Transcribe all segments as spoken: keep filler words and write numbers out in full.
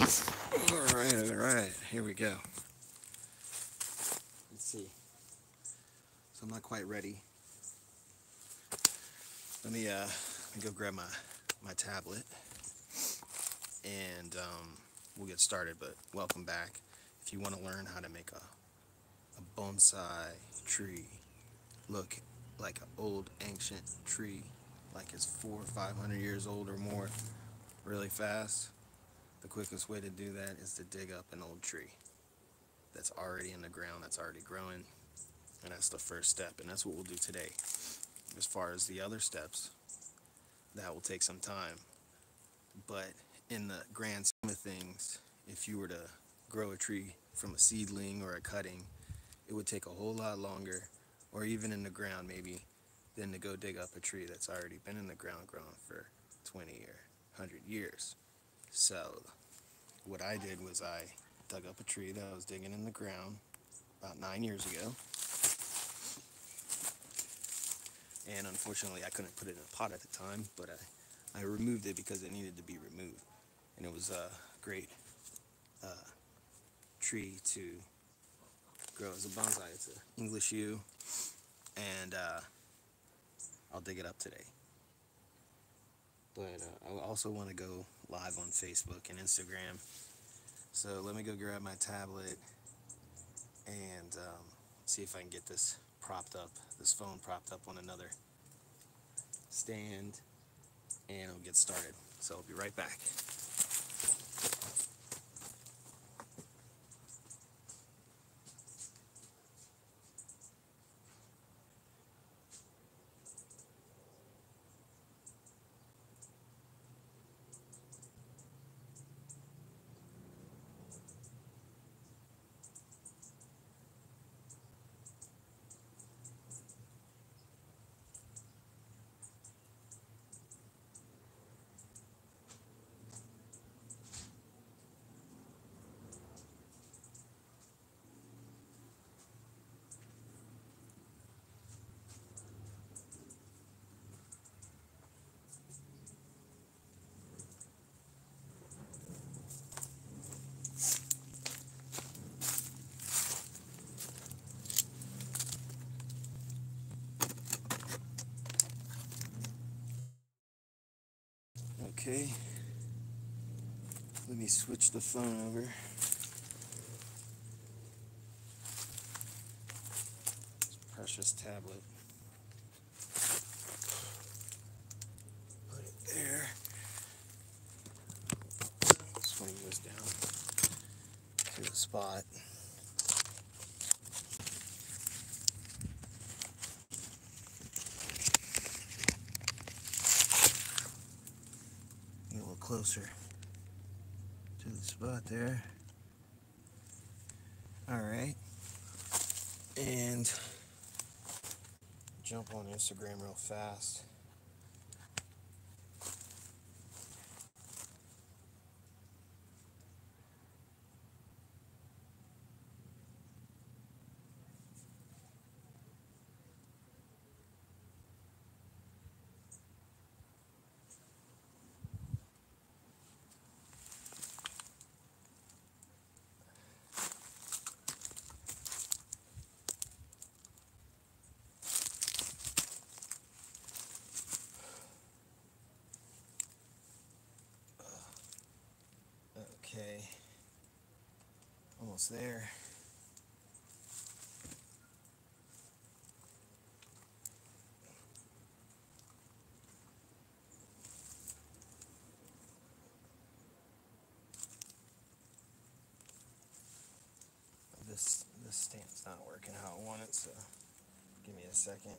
All right, all right, here we go. Let's see. So I'm not quite ready. Let me, uh, let me go grab my, my tablet and um, we'll get started. But welcome back. If you want to learn how to make a, a bonsai tree look like an old ancient tree, like it's four or five hundred years old or more, really fast, the quickest way to do that is to dig up an old tree that's already in the ground, that's already growing, and that's the first step, and that's what we'll do today. As far as the other steps, that will take some time, but in the grand scheme of things, if you were to grow a tree from a seedling or a cutting, it would take a whole lot longer, or even in the ground maybe, than to go dig up a tree that's already been in the ground growing for twenty or a hundred years. So what I did was I dug up a tree that I was digging in the ground about nine years ago, and unfortunately I couldn't put it in a pot at the time, but I, I removed it because it needed to be removed, and it was a great uh, tree to grow as a bonsai. It's an English yew, and uh, I'll dig it up today. But uh, I also want to go live on Facebook and Instagram. So let me go grab my tablet and um, see if I can get this propped up, this phone propped up on another stand, and I'll get started. So I'll be right back. Okay, let me switch the phone over. This precious tablet. Put it there. Swing this down to the spot. Closer to the spot there. All right, and jump on Instagram real fast. Okay, almost there. This this stand's not working how I want it, so give me a second.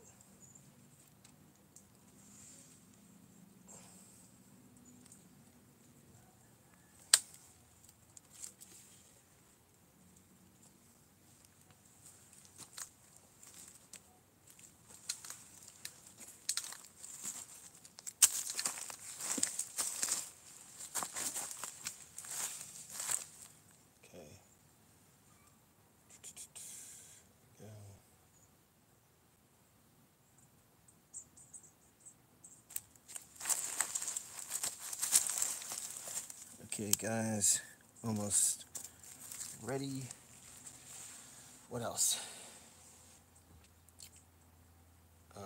Okay guys, almost ready. What else? Um,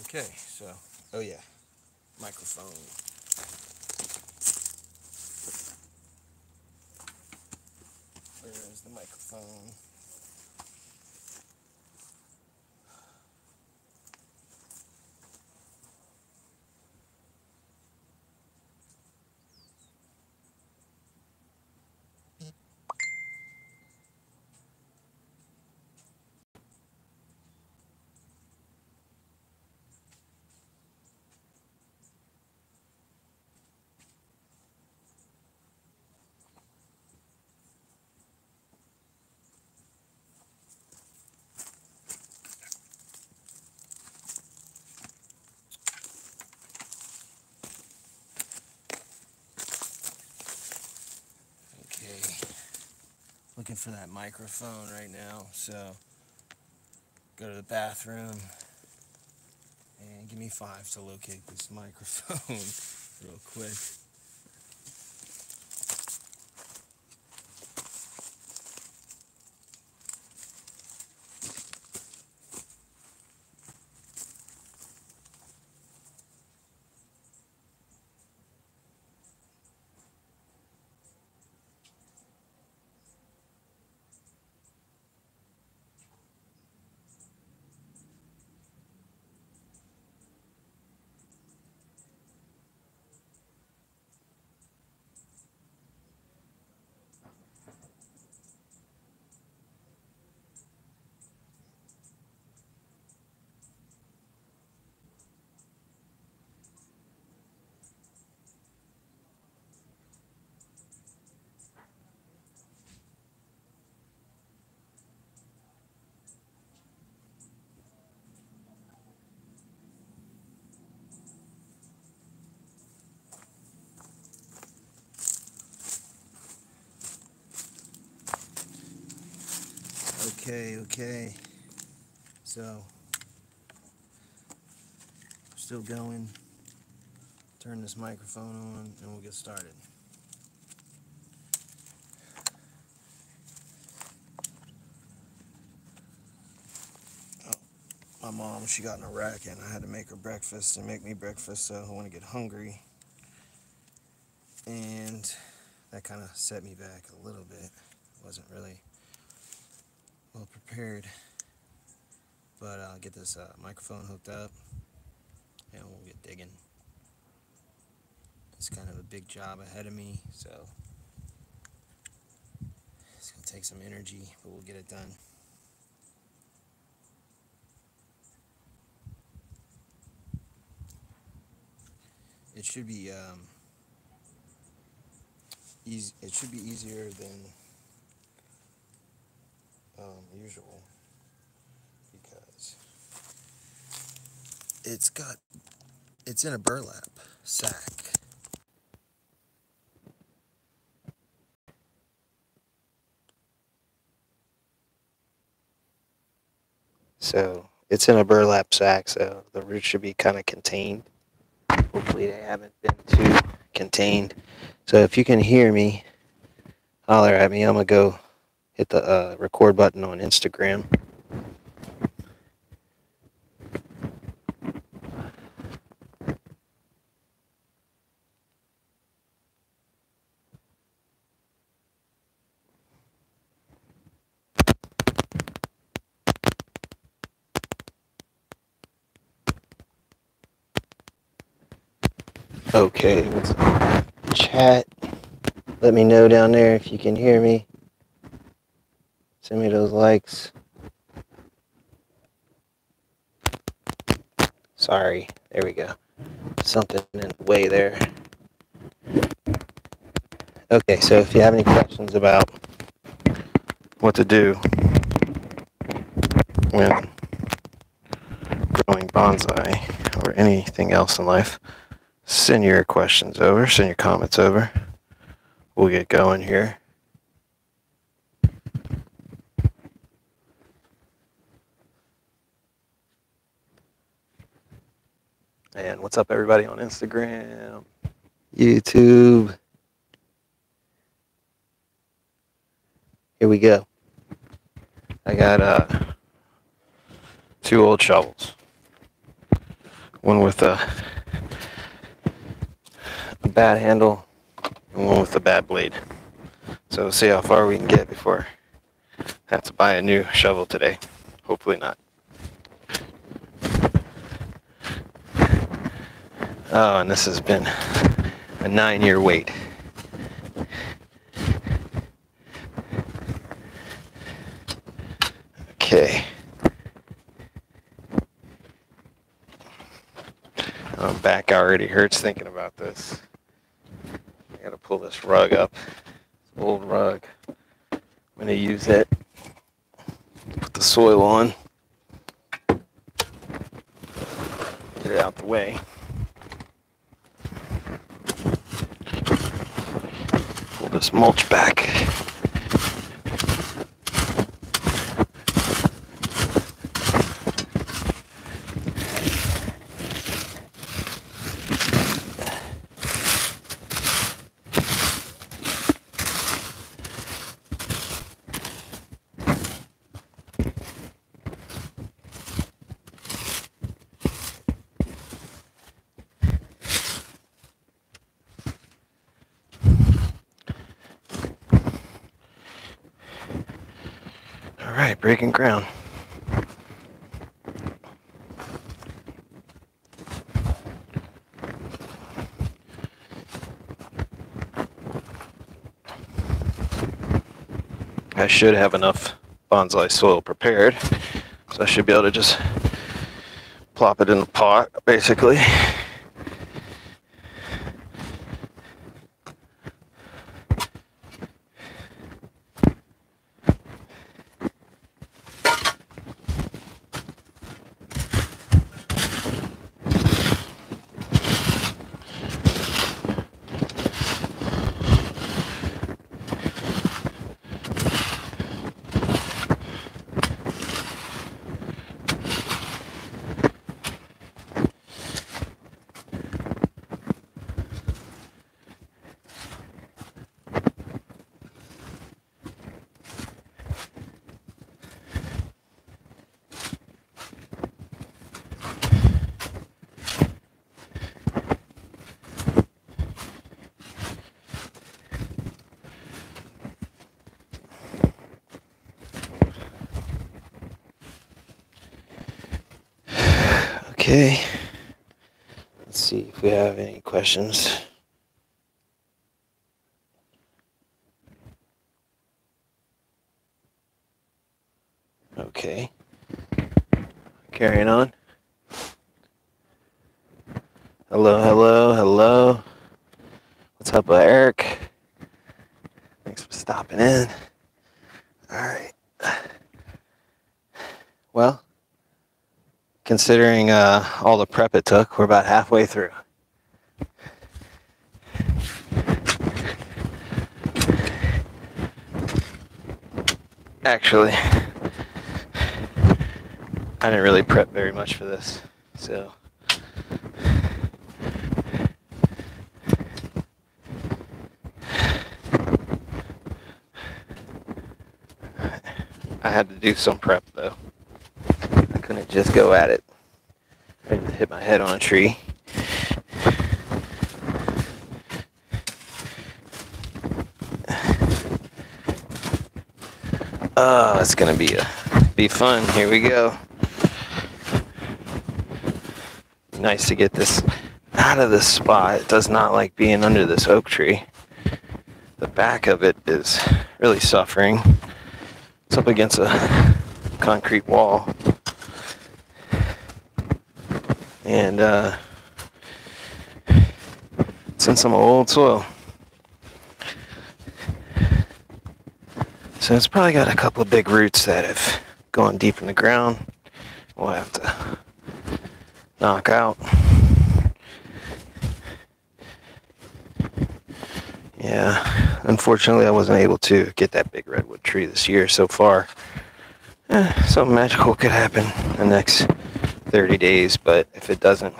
okay, so, oh yeah, microphone. Where is the microphone? Looking for that microphone right now, so go to the bathroom and give me five to locate this microphone real quick. Okay, okay, so, still going, turn this microphone on, and we'll get started. Oh, my mom, she got in a wreck, and I had to make her breakfast and make me breakfast, so I want to get hungry, and that kind of set me back a little bit. It wasn't really well prepared, but I'll get this uh, microphone hooked up and we'll get digging. It's kind of a big job ahead of me, so it's gonna take some energy, but we'll get it done. It should be um, easy. It should be easier than Um, usual, because it's got, it's in a burlap sack. So it's in a burlap sack, so the roots should be kind of contained. Hopefully they haven't been too contained. So if you can hear me, holler at me. I'm gonna go hit the uh, record button on Instagram. Okay, let's chat. Let me know down there if you can hear me. Send me those likes. Sorry, there we go. Something in the way there. Okay, so if you have any questions about what to do when growing bonsai or anything else in life, send your questions over, send your comments over. We'll get going here. And what's up, everybody, on Instagram, YouTube. Here we go. I got uh, two old shovels. One with a, a bad handle and one with a bad blade. So we'll see how far we can get before I have to buy a new shovel today. Hopefully not. Oh, and this has been a nine-year wait. Okay. My back already hurts thinking about this. I gotta pull this rug up. It's an old rug. I'm gonna use it. Put the soil on. Get it out the way. Pull this mulch back. Breaking ground. I should have enough bonsai soil prepared, so I should be able to just plop it in the pot, basically. Okay, let's see if we have any questions. Okay, carrying on. Hello, hello, hello. What's up, Eric? Thanks for stopping in. All right. Well, considering uh, all the prep it took, we're about halfway through. Actually, I didn't really prep very much for this, so I had to do some prep though. I'm gonna just go at it. I hit my head on a tree. Oh, it's gonna be a, be fun. Here we go. Nice to get this out of this spot. It does not like being under this oak tree. The back of it is really suffering. It's up against a concrete wall. And uh, it's in some old soil. So it's probably got a couple of big roots that have gone deep in the ground. We'll have to knock out. Yeah, unfortunately I wasn't able to get that big redwood tree this year so far. Eh, something magical could happen in the next thirty days, but if it doesn't,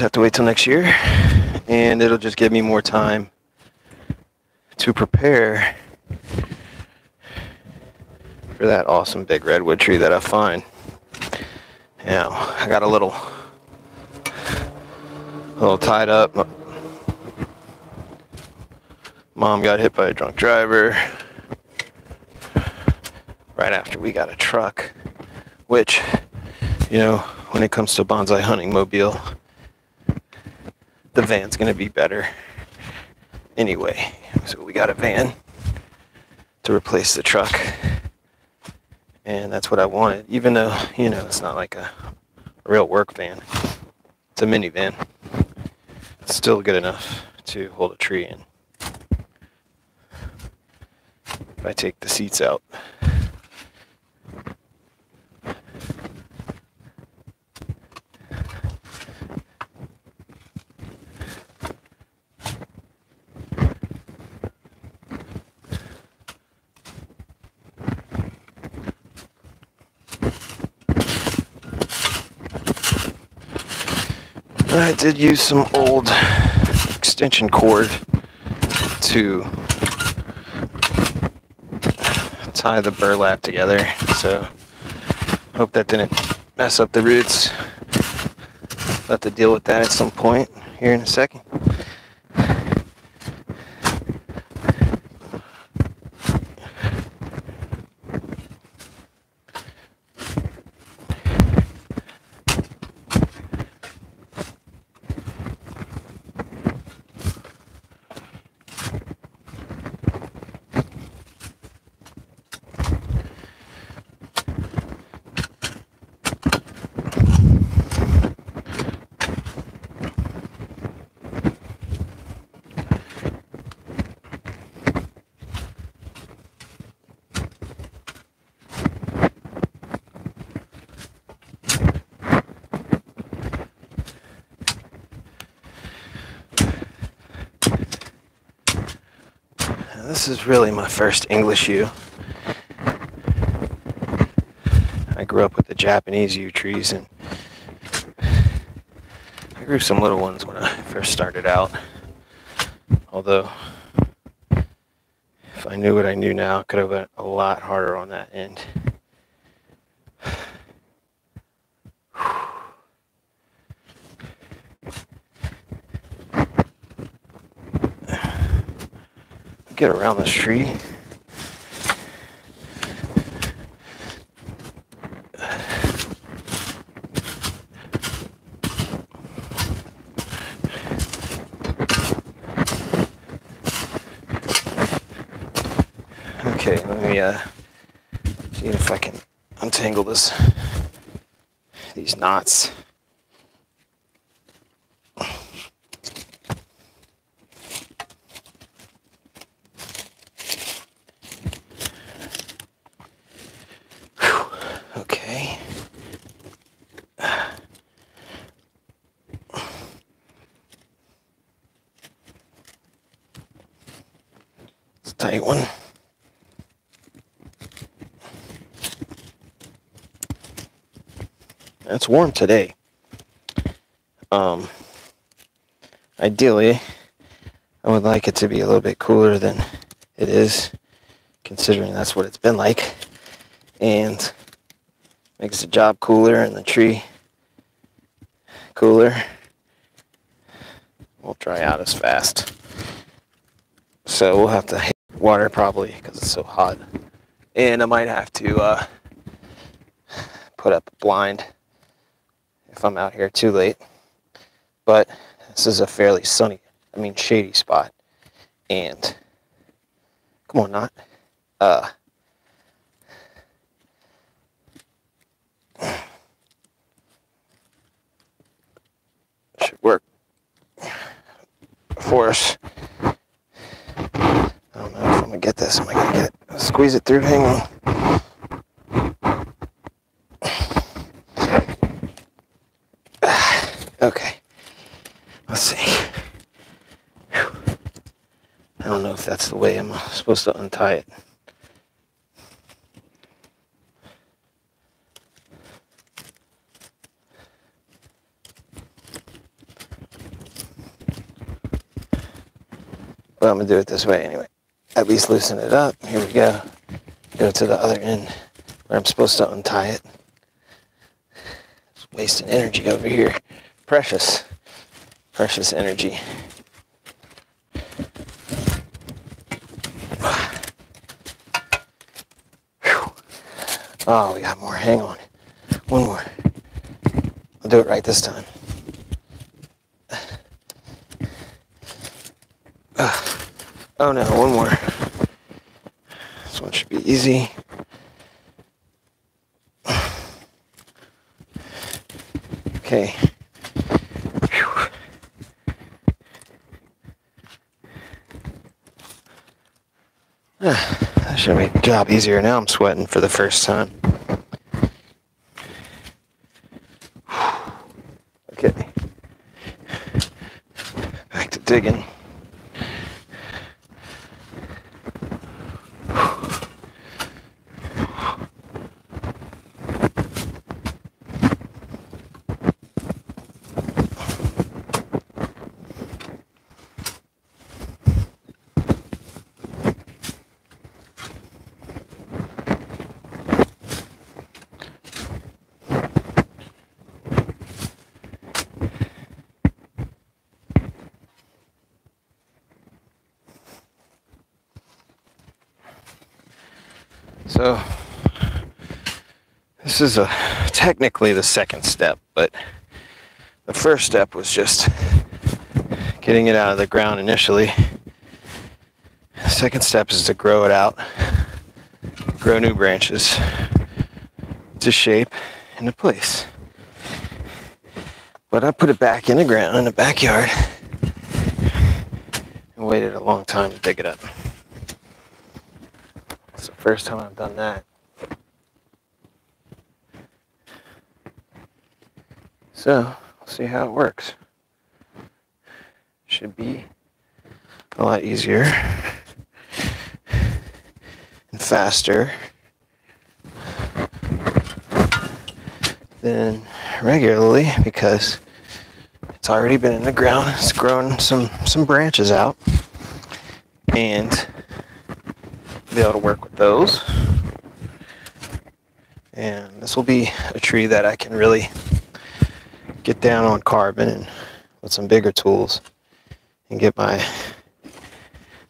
just have to wait till next year, and it'll just give me more time to prepare for that awesome big redwood tree that I find. Now, I got a little, a little tied up. Mom got hit by a drunk driver right after we got a truck, which, you know, when it comes to bonsai hunting mobile, the van's gonna be better anyway. So we got a van to replace the truck, and that's what I wanted, even though, you know, it's not like a, a real work van. It's a minivan. It's still good enough to hold a tree in. If I take the seats out. I did use some old extension cord to tie the burlap together, so hope that didn't mess up the roots. I'll have to deal with that at some point here in a second. This is really my first English yew. I grew up with the Japanese yew trees, and I grew some little ones when I first started out. Although, if I knew what I knew now, I could have went a lot harder on that end. Get around this tree. Okay, let me uh, see if I can untangle this, these knots. Tight one. It's warm today. Um, ideally, I would like it to be a little bit cooler than it is, considering that's what it's been like, and makes the job cooler and the tree cooler. Won't dry out as fast, so we'll have to. Water probably because it's so hot, and I might have to uh, put up a blind if I'm out here too late. But this is a fairly sunny, I mean shady spot, and come on, not uh, should work for us. I don't know if I'm gonna get this. Am I gonna get it? Squeeze it through? Hang on. Okay. Let's see. I don't know if that's the way I'm supposed to untie it. Well, I'm going to do it this way anyway. At least loosen it up. Here we go. Go to the other end where I'm supposed to untie it. Just wasting energy over here. Precious. Precious energy. Whew. Oh, we got more. Hang on. One more. I'll do it right this time. Uh, oh no, one more. This one should be easy. Okay. Uh, that should make the job easier. Now I'm sweating for the first time. Okay. Back to digging. So, this is a, technically the second step, but the first step was just getting it out of the ground initially. The second step is to grow it out, grow new branches to shape into place. But I put it back in the ground in the backyard and waited a long time to dig it up. It's the first time I've done that. So, we'll see how it works. Should be a lot easier and faster than regularly because it's already been in the ground. It's grown some, some branches out. And be able to work with those, and this will be a tree that I can really get down on carbon and with some bigger tools and get my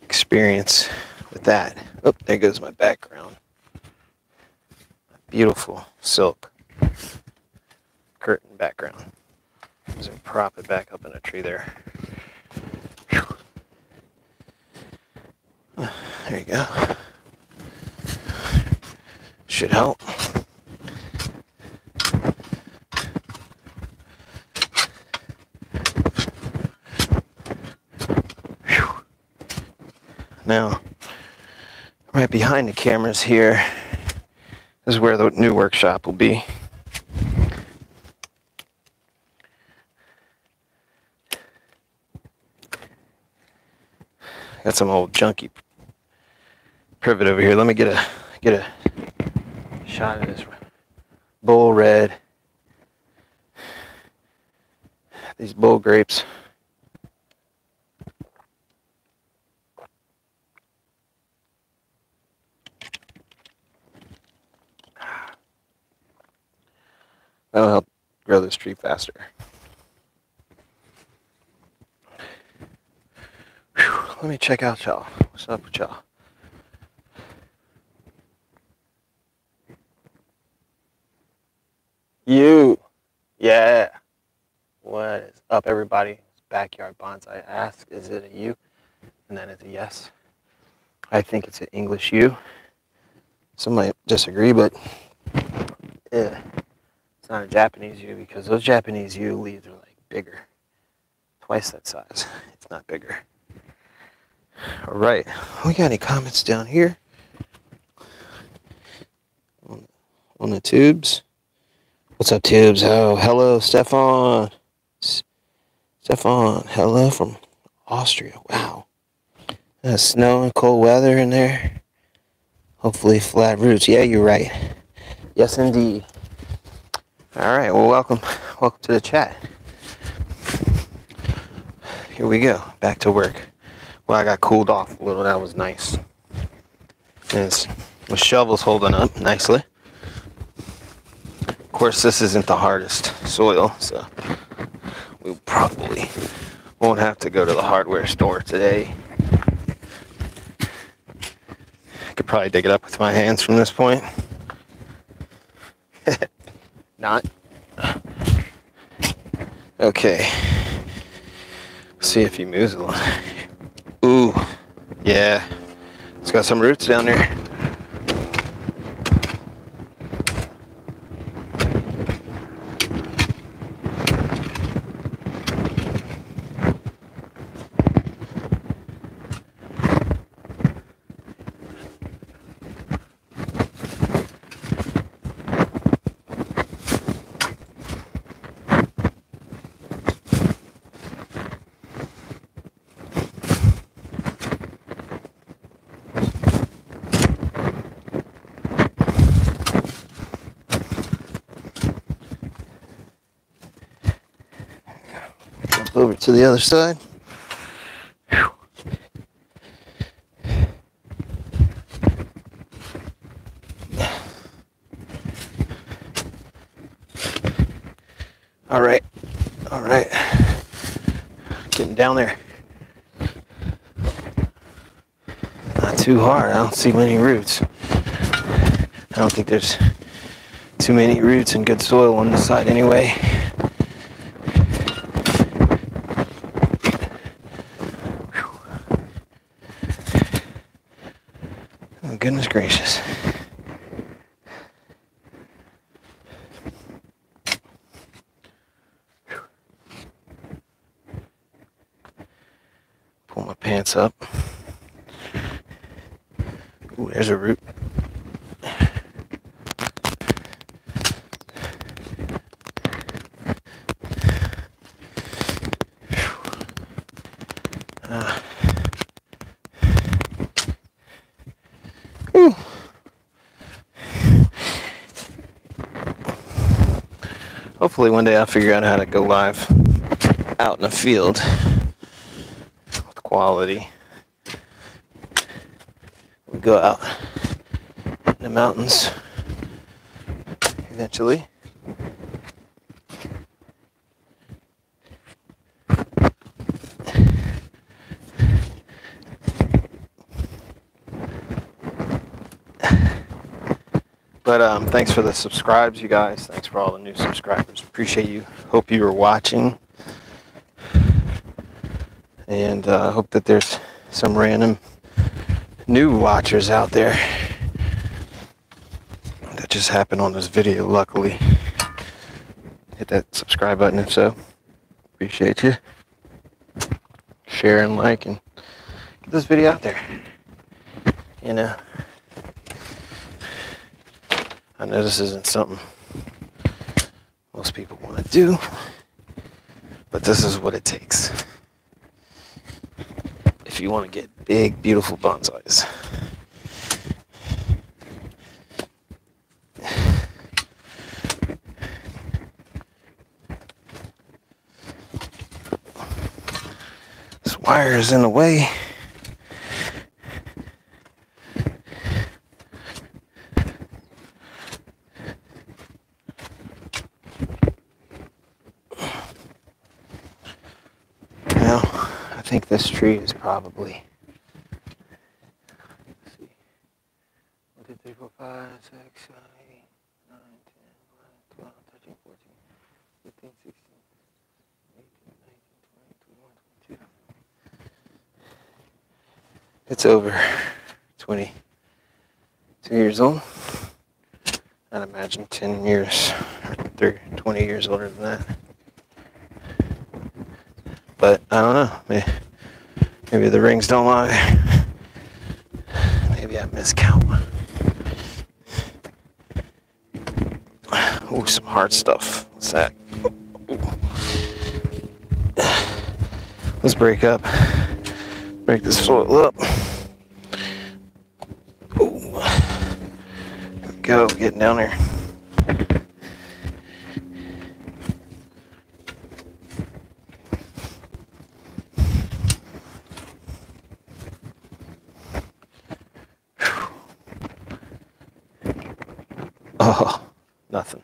experience with that. Oh, there goes my background. Beautiful silk curtain background. So prop it back up in a tree there. There you go. Should help. Whew. Now, right behind the cameras here is where the new workshop will be. Got some old junky privet over here. Let me get a get a shot of this bull red. These bull grapes. That'll help grow this tree faster. Whew. Let me check out y'all. What's up with y'all? You, yeah. What is up, everybody? It's Backyard Bonsai. Ask, is it a you? And then it's a yes. I think it's an English you. Some might disagree, but yeah, it's not a Japanese you because those Japanese you leaves are like bigger, twice that size. It's not bigger. All right. We got any comments down here on, on the tubes? What's up, Tubes? Oh, hello, Stefan. Stefan, hello from Austria. Wow. That's snow and cold weather in there. Hopefully flat roofs. Yeah, you're right. Yes, indeed. All right, well, welcome. Welcome to the chat. Here we go. Back to work. Well, I got cooled off a little. That was nice. And the shovel's holding up nicely. Of course, this isn't the hardest soil, so we probably won't have to go to the hardware store today. I could probably dig it up with my hands from this point. Not. Okay. See if he moves a little. Ooh, yeah. It's got some roots down there. Over to the other side. Whew. All right, all right, getting down there. Not too hard. I don't see many roots. I don't think there's too many roots and good soil on this side anyway. Goodness gracious. Pull my pants up. Ooh, there's a root. Hopefully one day I'll figure out how to go live out in the field with quality. We go out in the mountains eventually. But um, thanks for the subscribes, you guys. Thanks for all the new subscribers. Appreciate you. Hope you were watching. And I uh, hope that there's some random new watchers out there that just happened on this video, luckily. Hit that subscribe button if so. Appreciate you. Share and like and get this video out there. You know. I know this isn't something most people want to do, but this is what it takes if you want to get big, beautiful bonsais. This wire is in the way. I think this tree is probably, let's see, one, two, three, four, five, six, seven, eight, nine, ten, eleven, twelve, thirteen, fourteen, fifteen, sixteen, seventeen, eighteen, nineteen, twenty, twenty-one, twenty-two. It's over twenty-two years old. I'd imagine ten years or twenty years older than that. But I don't know, maybe, maybe the rings don't lie. Maybe I miscount. Ooh, some hard stuff. What's that? Let's break up, break this soil up. Ooh. Here we go, getting down there. Oh, nothing.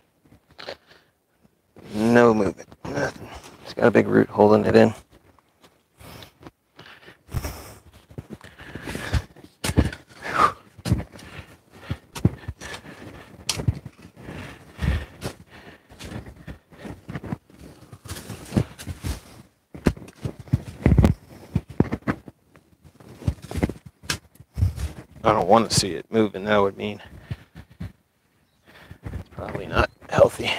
No movement. Nothing. It's got a big root holding it in. I don't want to see it moving. That would mean it's probably not healthy.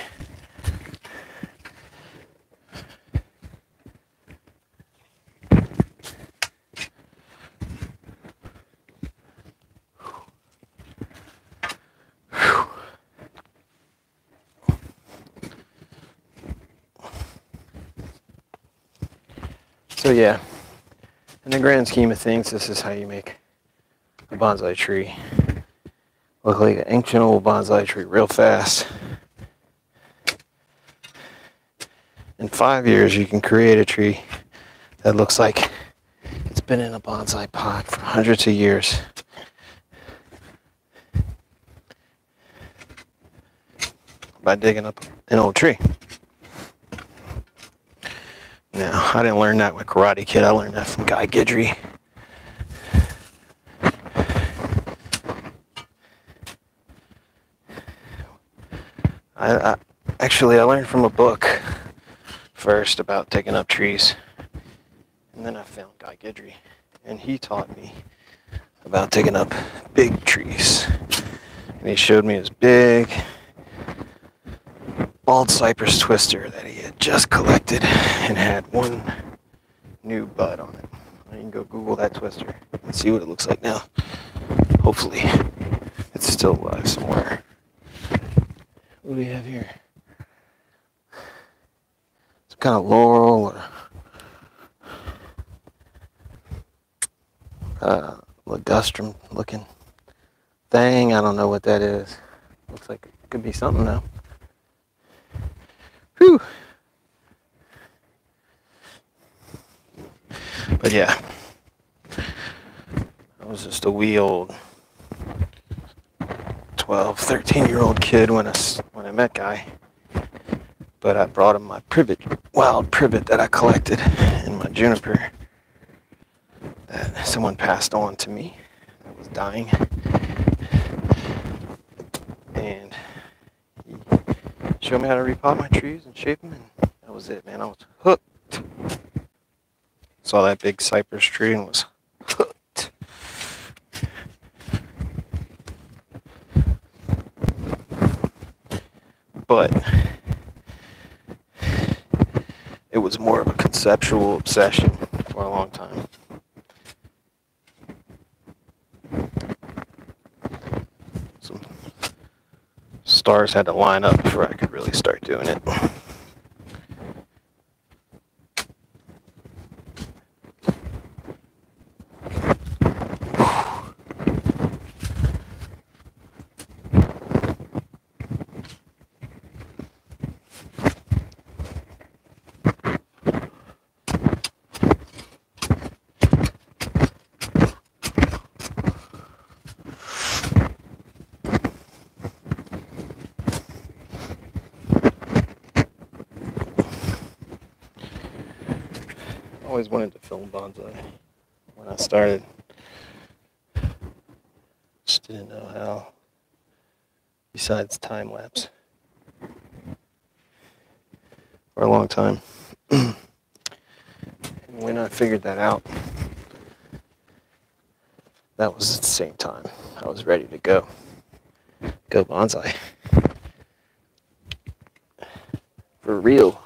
So yeah, in the grand scheme of things, this is how you make a bonsai tree look like an ancient old bonsai tree real fast. In five years you can create a tree that looks like it's been in a bonsai pot for hundreds of years. By digging up an old tree. Now, I didn't learn that with Karate Kid, I learned that from Guy Guidry. I, I, actually, I learned from a book first about digging up trees, and then I found Guy Guidry, and he taught me about digging up big trees, and he showed me his big bald cypress twister that he had just collected and had one new bud on it. You can go Google that twister and see what it looks like now. Hopefully, it's still alive somewhere. What do we have here? Some kind of laurel or uh, ligustrum looking thing. I don't know what that is. Looks like it could be something though. Whew. But yeah, I was just a wee old twelve, thirteen year old kid when I, when I met Guy, but I brought him my privet, wild privet that I collected, and my juniper that someone passed on to me that was dying, and he showed me how to repot my trees and shape them, and that was it, man. I was hooked. Saw that big cypress tree and was hooked. But it was more of a conceptual obsession for a long time. Some stars had to line up before I could really start doing it. I always wanted to film bonsai when I started. Just didn't know how, besides time lapse, for a long time. And when I figured that out, that was at the same time I was ready to go. Go bonsai. For real.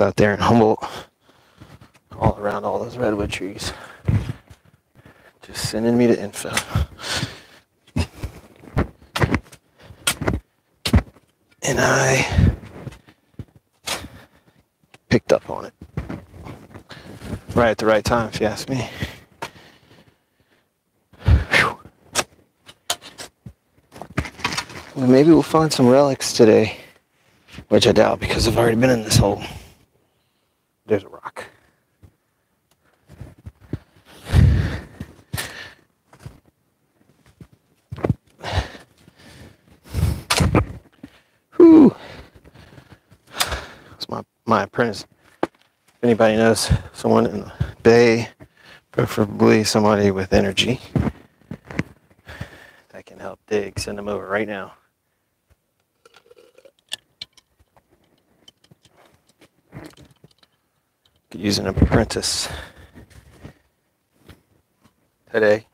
Out there in Humboldt, all around all those redwood trees, just sending me to info. And I picked up on it right at the right time, if you ask me. Whew. Well, maybe we'll find some relics today, which I doubt because I've already been in this hole. There's a rock. my apprentice. If anybody knows someone in the Bay, preferably somebody with energy that can help dig, send them over right now. Could use an apprentice today.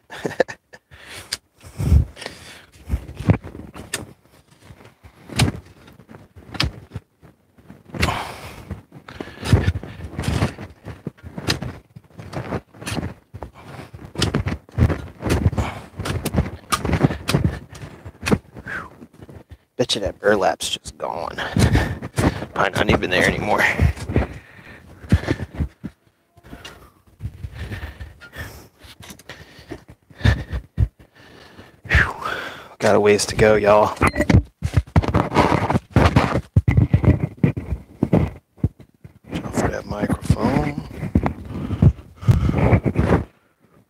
Bet you that burlap's just gone. Probably not even there anymore. Whew. Got a ways to go, y'all. Off that microphone.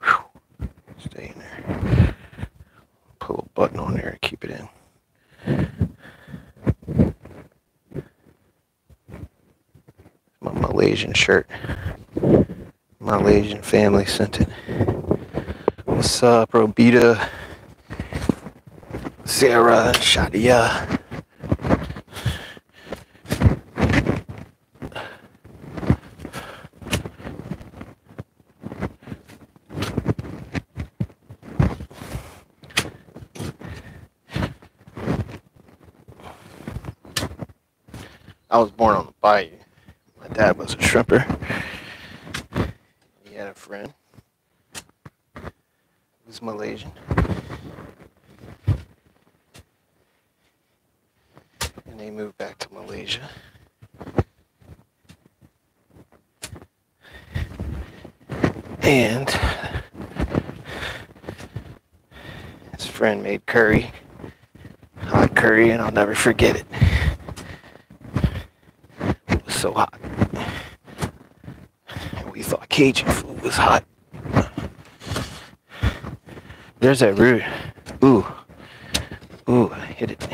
Whew. Stay in there. Pull a button on there to keep it in. My Malaysian shirt. Malaysian family sent it. What's up, Abita, Sarah, Shadia. I was born on the bayou. My dad was a shrimper. He had a friend who was Malaysian. And they moved back to Malaysia. And his friend made curry, hot curry, and I'll never forget it. So hot. We thought Cajun food was hot. There's that root. Ooh. Ooh, I hit it.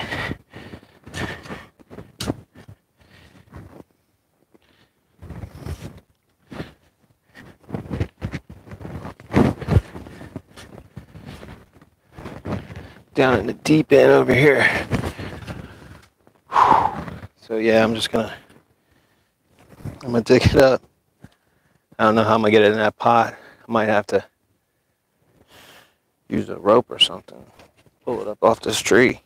Down in the deep end over here. Whew. So yeah, I'm just gonna I'm gonna dig it up. I don't know how I'm gonna get it in that pot. I might have to use a rope or something. Pull it up off this tree.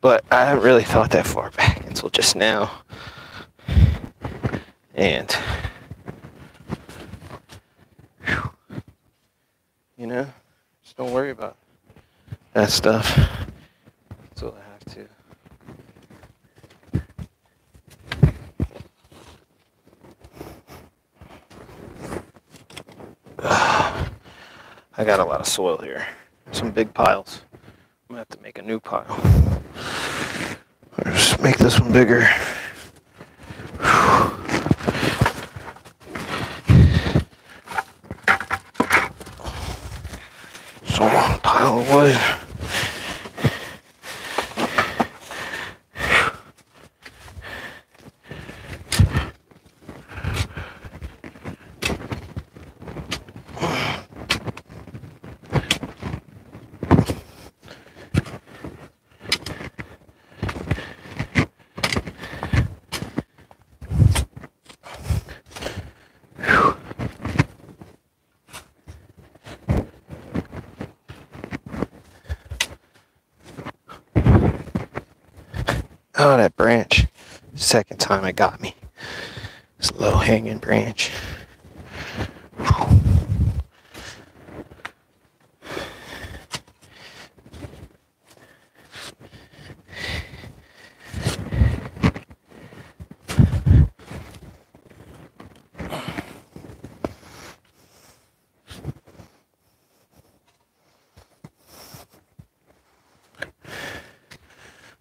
But I haven't really thought that far back until just now. And whew, you know, just don't worry about it. That stuff. That's all I have to. Uh, I got a lot of soil here. Some big piles. I'm gonna have to make a new pile. Or just make this one bigger. Whew. So long pile of wood. Oh, that branch. Second time it got me. This low hanging branch. Whew.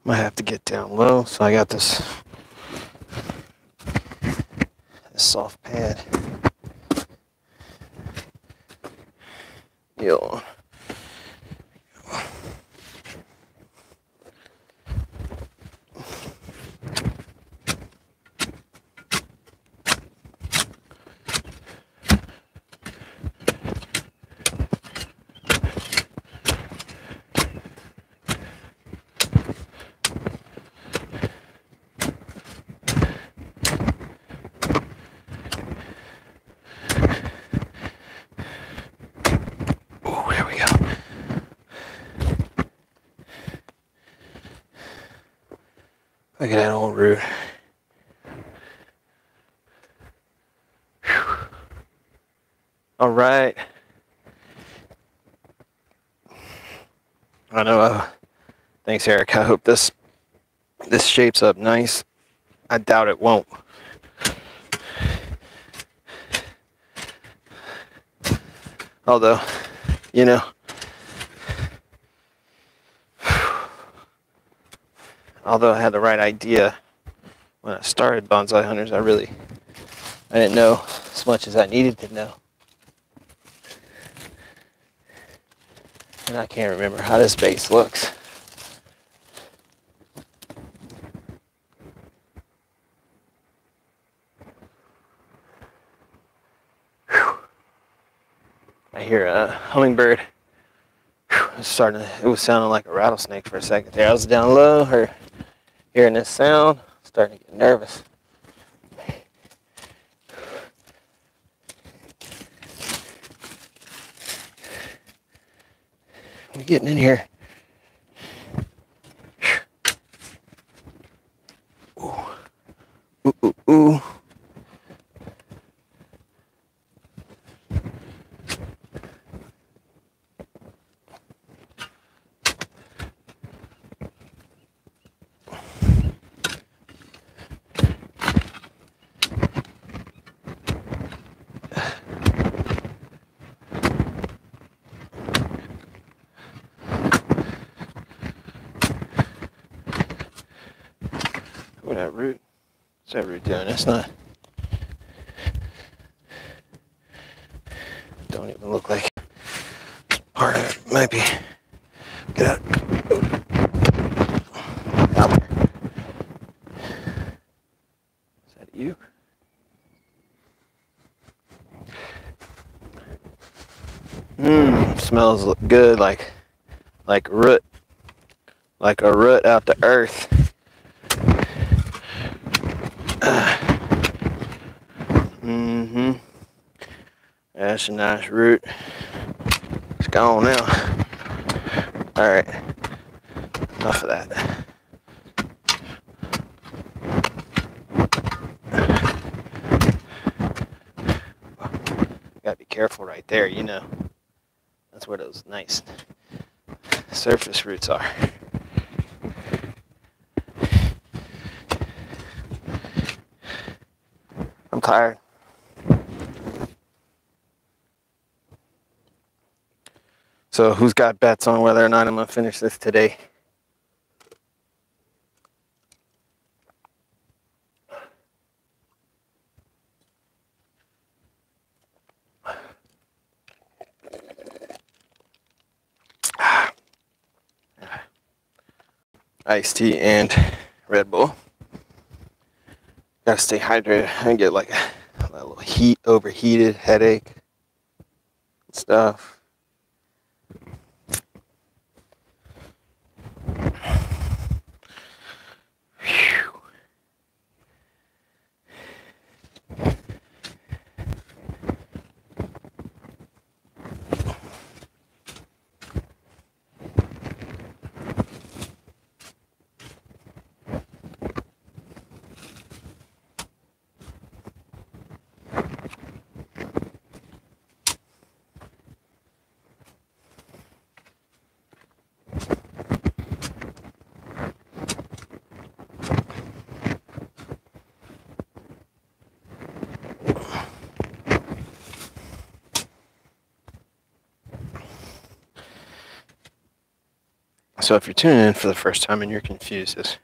Might have to get down low, so I got this, this soft pad. Yo, Look at that old root. Whew. All right. I know. Uh, thanks, Eric. I hope this this shapes up nice. I doubt it won't. Although, you know, although I had the right idea when I started Bonsai Hunters, I really, I didn't know as much as I needed to know. And I can't remember how this base looks. Whew. I hear a hummingbird. Whew. It's starting to, it was sounding like a rattlesnake for a second there. I was down low, her hearing this sound, starting to get nervous. We're getting in here. Ooh. Ooh, ooh, ooh. It's not, don't even look like, or it might be. Get out. Out there. Is that you? Mmm, smells look good, like, like root, like a root out the earth. That's a nice root. It's gone now. All right, enough of that. Gotta be careful right there, you know. That's where those nice surface roots are. I'm tired. So who's got bets on whether or not I'm going to finish this today? Iced tea and Red Bull. Gotta stay hydrated. I get like a, a little heat, overheated, headache, and stuff. So if you're tuning in for the first time and you're confused as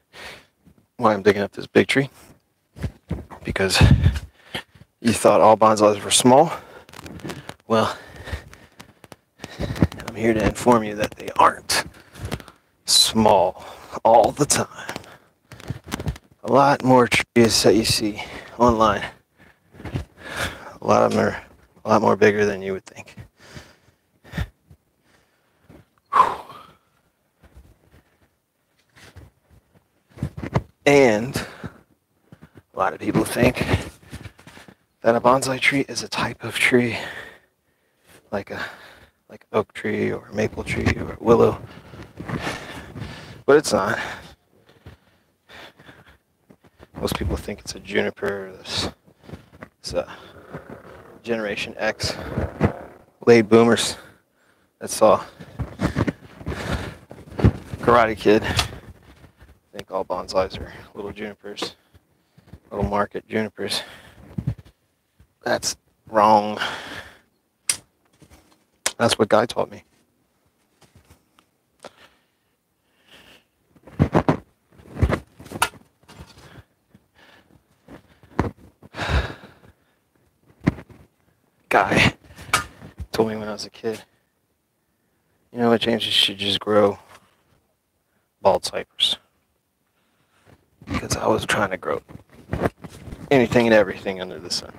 why I'm digging up this big tree, because you thought all bonsais were small, well, I'm here to inform you that they aren't small all the time. A lot more trees that you see online, a lot of them are a lot more bigger than you would think. And a lot of people think that a bonsai tree is a type of tree, like a like oak tree or a maple tree or a willow, but it's not. Most people think it's a juniper, it's, it's a Generation X late boomers that saw Karate Kid. I think all bonsais are little junipers, little market junipers. That's wrong. That's what Guy taught me. Guy told me when I was a kid, you know what, James, you should just grow bald cypress. Because I was trying to grow anything and everything under the sun.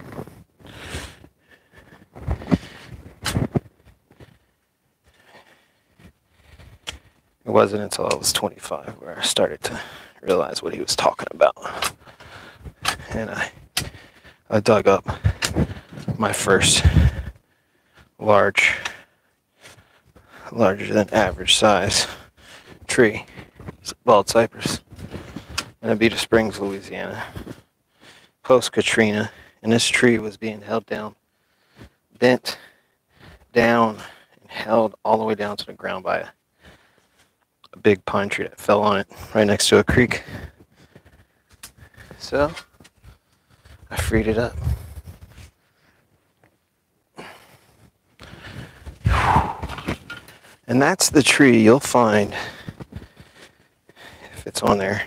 It wasn't until I was twenty-five where I started to realize what he was talking about. And I, I dug up my first large, larger than average size tree, bald cypress, in Abita Springs, Louisiana, post Katrina, and this tree was being held down, bent down, and held all the way down to the ground by a, a big pine tree that fell on it right next to a creek. So I freed it up. And that's the tree you'll find, if it's on there,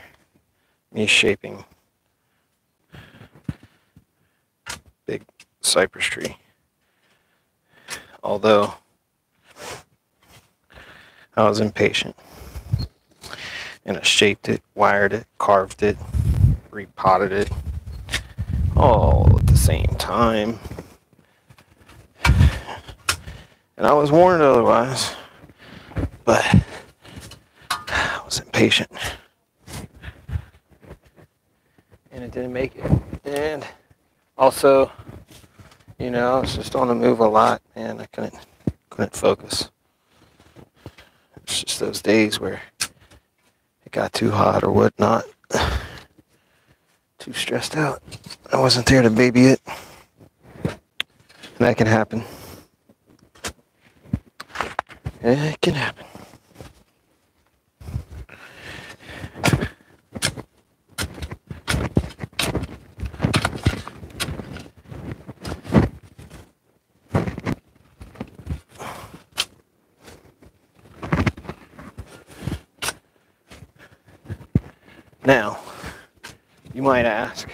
me shaping big cypress tree. Although I was impatient and I shaped it, wired it, carved it, repotted it, all at the same time. And I was warned otherwise. But I was impatient, and it didn't make it. And also, you know, I was just on the move a lot, and I couldn't couldn't focus. It's just those days where it got too hot or whatnot, too stressed out. I wasn't there to baby it, and that can happen. It can happen. Now, you might ask,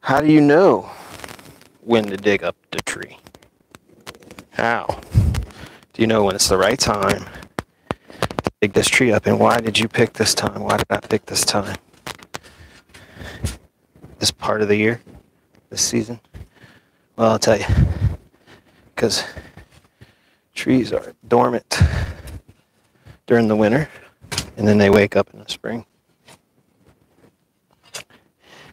how do you know when to dig up the tree? How? Do you know when it's the right time to dig this tree up? And why did you pick this time? Why did I pick this time? This part of the year? This season? Well, I'll tell you. Because trees are dormant during the winter, and then they wake up in the spring.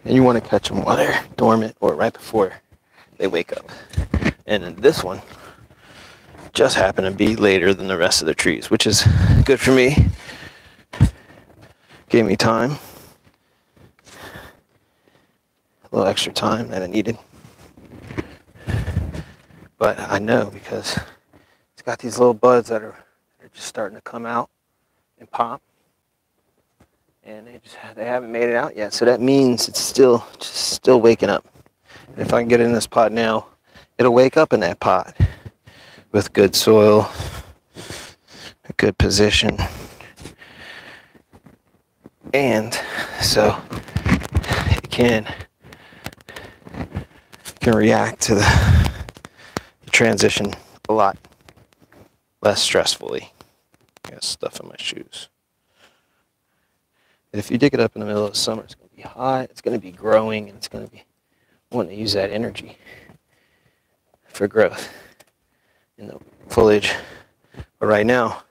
And you want to catch them while they're dormant or right before they wake up. And then this one just happened to be later than the rest of the trees, which is good for me. Gave me time. A little extra time that I needed. But I know because it's got these little buds that are, are just starting to come out and pop. And they just they haven't made it out yet, so that means it's still just still waking up. And if I can get in this pot now, it'll wake up in that pot with good soil, a good position, and so it can it can react to the, the transition a lot less stressfully. I got stuff in my shoes. If you dig it up in the middle of the summer, it's going to be hot, it's going to be growing, and it's going to be wanting to use that energy for growth in the foliage. But right now,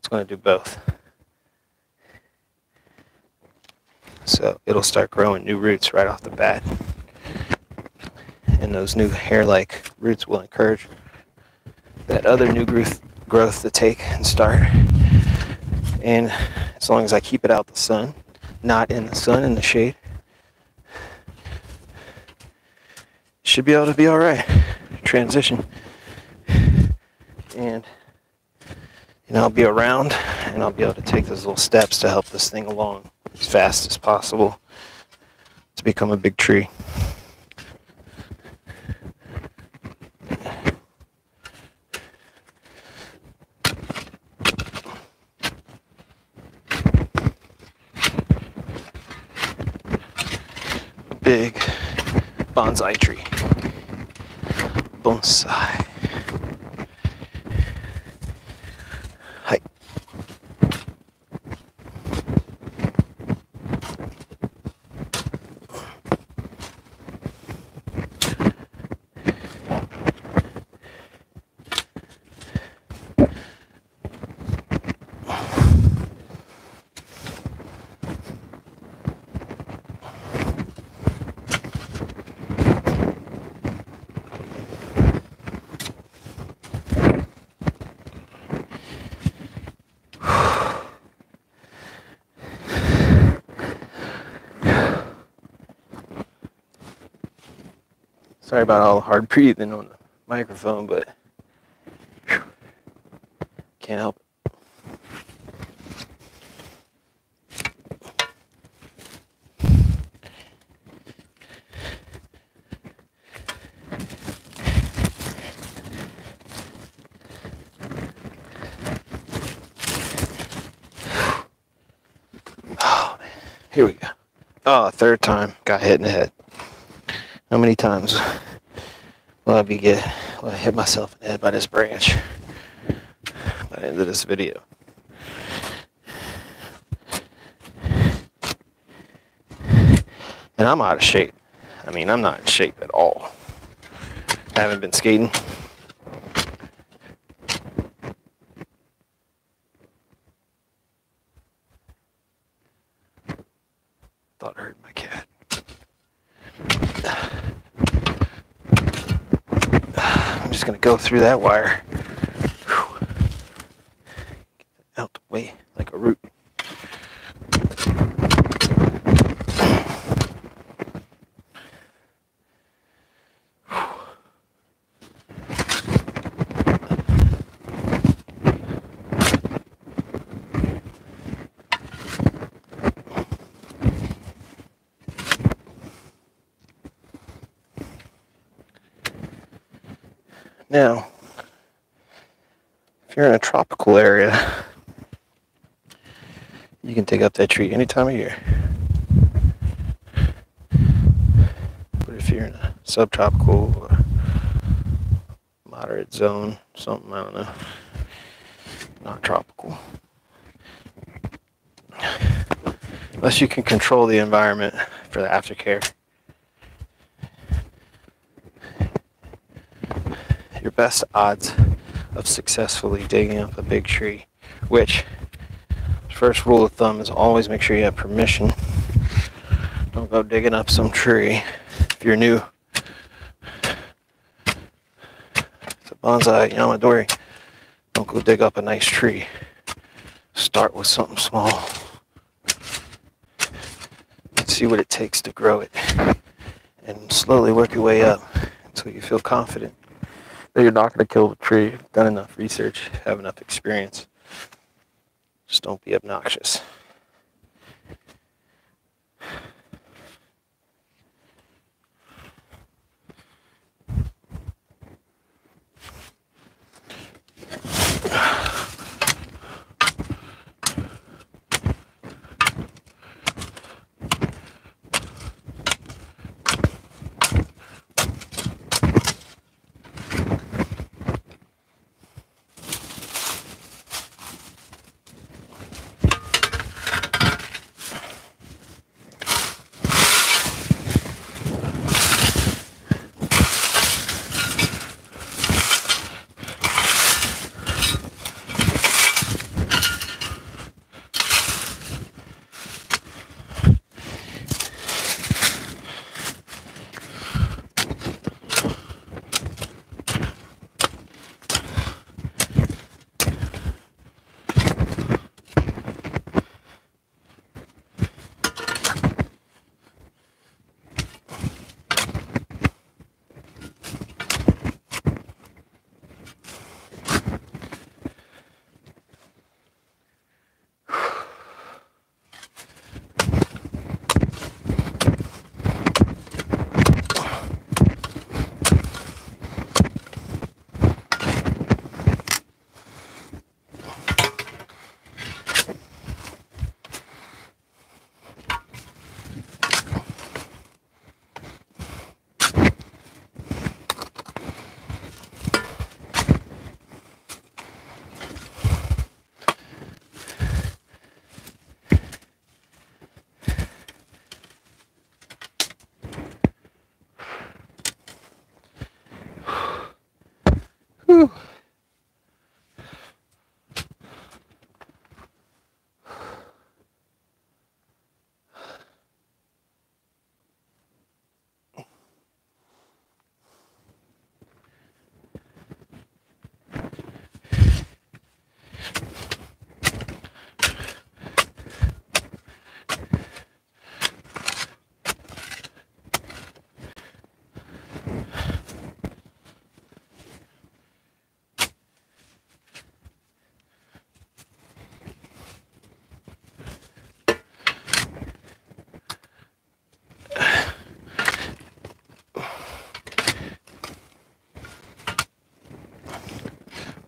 it's going to do both. So it'll start growing new roots right off the bat. And those new hair-like roots will encourage that other new growth, growth to take and start. And as long as I keep it out the sun, not in the sun, in the shade. Should be able to be all right. Transition. And, and I'll be around, and I'll be able to take those little steps to help this thing along as fast as possible to become a big tree. Big bonsai tree. Bonsai. Hi. Sorry about all the hard breathing on the microphone, but whew, can't help it. Oh, man. Here we go. Oh, third time. Got hit in the head. How many times will I be get? Will I hit myself in the head by this branch by the end of this video? And I'm out of shape. I mean, I'm not in shape at all. I haven't been skating. Thought I heard my cat. I'm just going to go through that wire. Whew. Get out the way like a root. Now, if you're in a tropical area, you can take up that tree any time of year. But if you're in a subtropical or moderate zone, something, I don't know, not tropical, unless you can control the environment for the aftercare, your best odds of successfully digging up a big tree, which first rule of thumb is always make sure you have permission. Don't go digging up some tree if you're new. It's a bonsai, Yamadori. Don't go dig up a nice tree. Start with something small. See what it takes to grow it, and slowly work your way up until you feel confident that you're not going to kill the tree. You've done enough research, have enough experience. Just don't be obnoxious.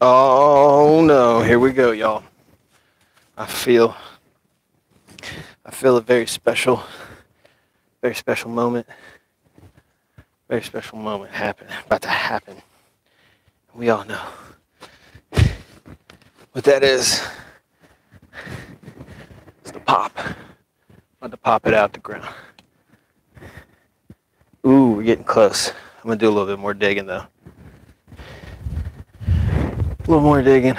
Oh no, here we go, y'all. I feel I feel a very special, very special moment. Very special moment happen about to happen. We all know what that is. It's the pop. I'm about to pop it out the ground. Ooh, we're getting close. I'm gonna do a little bit more digging though. A little more digging.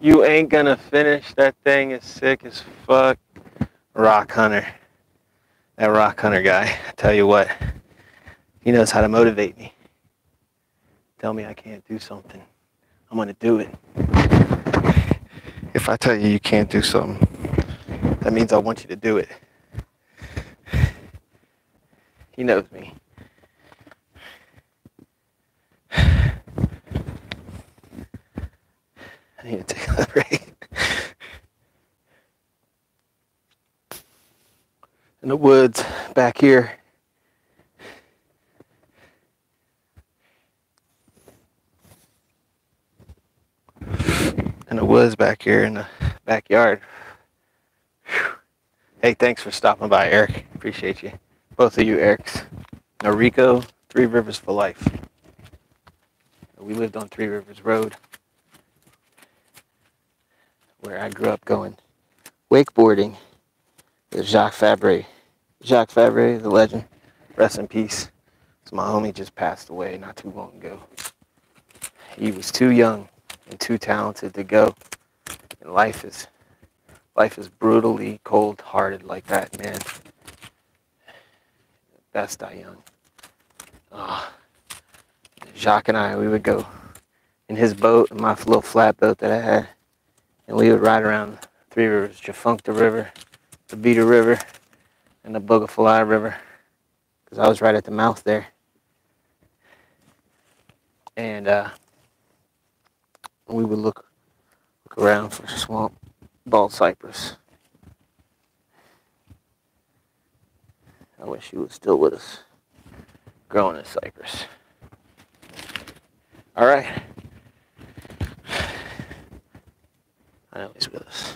You ain't gonna finish. That thing is sick as fuck. Rock hunter. That rock hunter guy. I tell you what. He knows how to motivate me. Tell me I can't do something, I'm gonna do it. If I tell you you can't do something, that means I want you to do it. He knows me. I need to take a break. In the woods back here. In the woods back here in the backyard. Whew. Hey, thanks for stopping by, Eric. Appreciate you. Both of you, Erics. Noriko, Three Rivers for Life. We lived on Three Rivers Road, where I grew up going wakeboarding with Jacques Favre. Jacques Favre, the legend, rest in peace. So my homie just passed away not too long ago. He was too young and too talented to go. And life is, life is brutally cold-hearted like that, man. That's die young. Ah, oh. Jacques and I, we would go in his boat, in my little flatboat that I had. And we would ride around Three Rivers, Jafunkta River, the Beta River, and the Bugafalai River, because I was right at the mouth there. And uh, we would look, look around for swamp bald cypress. I wish he was still with us, growing a cypress. All right. I know he's with us.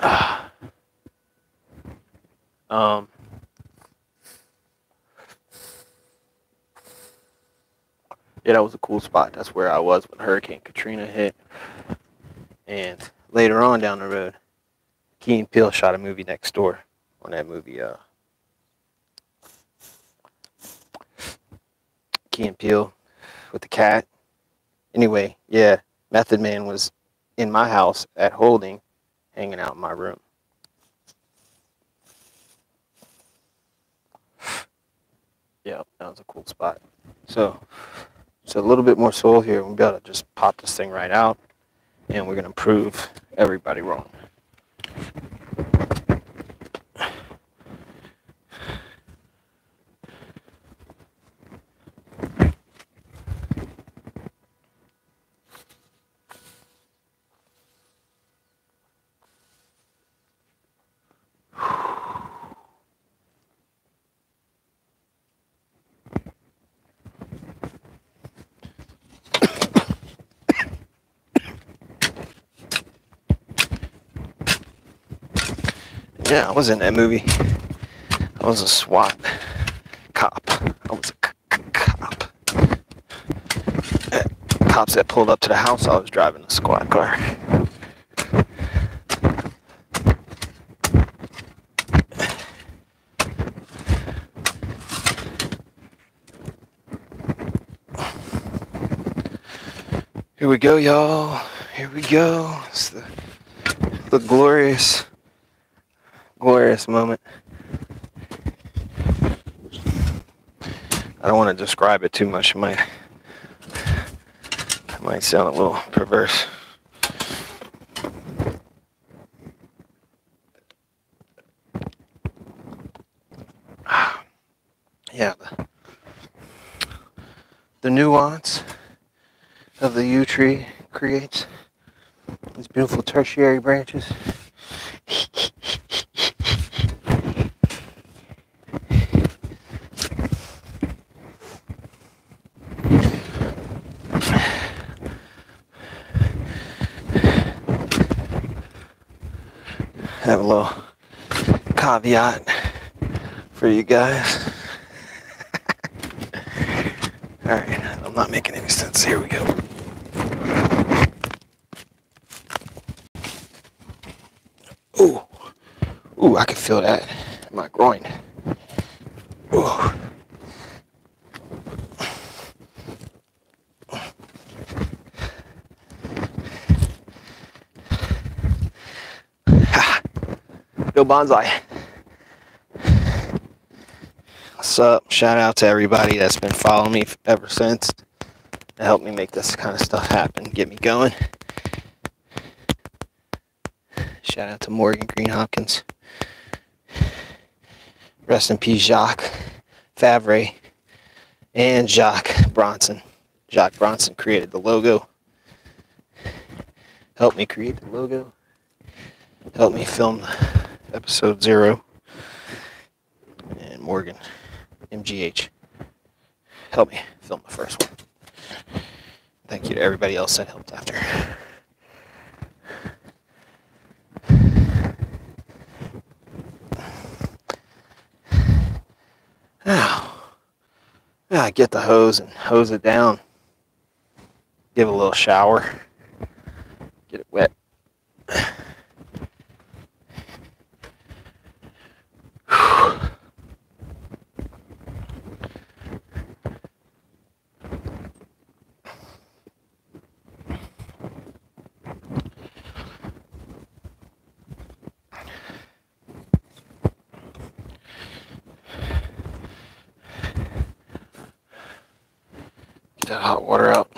Ah. Um. Yeah, that was a cool spot. That's where I was when Hurricane Katrina hit. And later on down the road, Key and Peele shot a movie next door on that movie. Uh, Key and Peele with the cat. Anyway, yeah, Method Man was in my house at Holding, hanging out in my room. Yeah, that was a cool spot. So, so a little bit more soil here. We'll be able to just pop this thing right out, and we're gonna prove everybody wrong. Yeah, I was in that movie. I was a SWAT cop. I was a cop. Cops that pulled up to the house, I was driving a squad car. Here we go, y'all. Here we go. It's the, the glorious... glorious moment. I don't want to describe it too much. It might, it might sound a little perverse. Yeah, the, the nuance of the yew tree creates these beautiful tertiary branches. have a little caveat for you guys. All right, I'm not making any sense. Here we go. Ooh, ooh, I can feel that in my groin. Ooh. Yo, Bonsai. What's up? Shout out to everybody that's been following me ever since to help me make this kind of stuff happen, get me going. Shout out to Morgan Green Hopkins. Rest in peace, Jacques Favre and Jacques Bronson. Jacques Bronson created the logo. Helped me create the logo. Helped me film episode zero. And Morgan, M G H, helped me film the first one. Thank you to everybody else that helped after. Now, I get the hose and hose it down. Give it a little shower. Get it wet. That hot water out.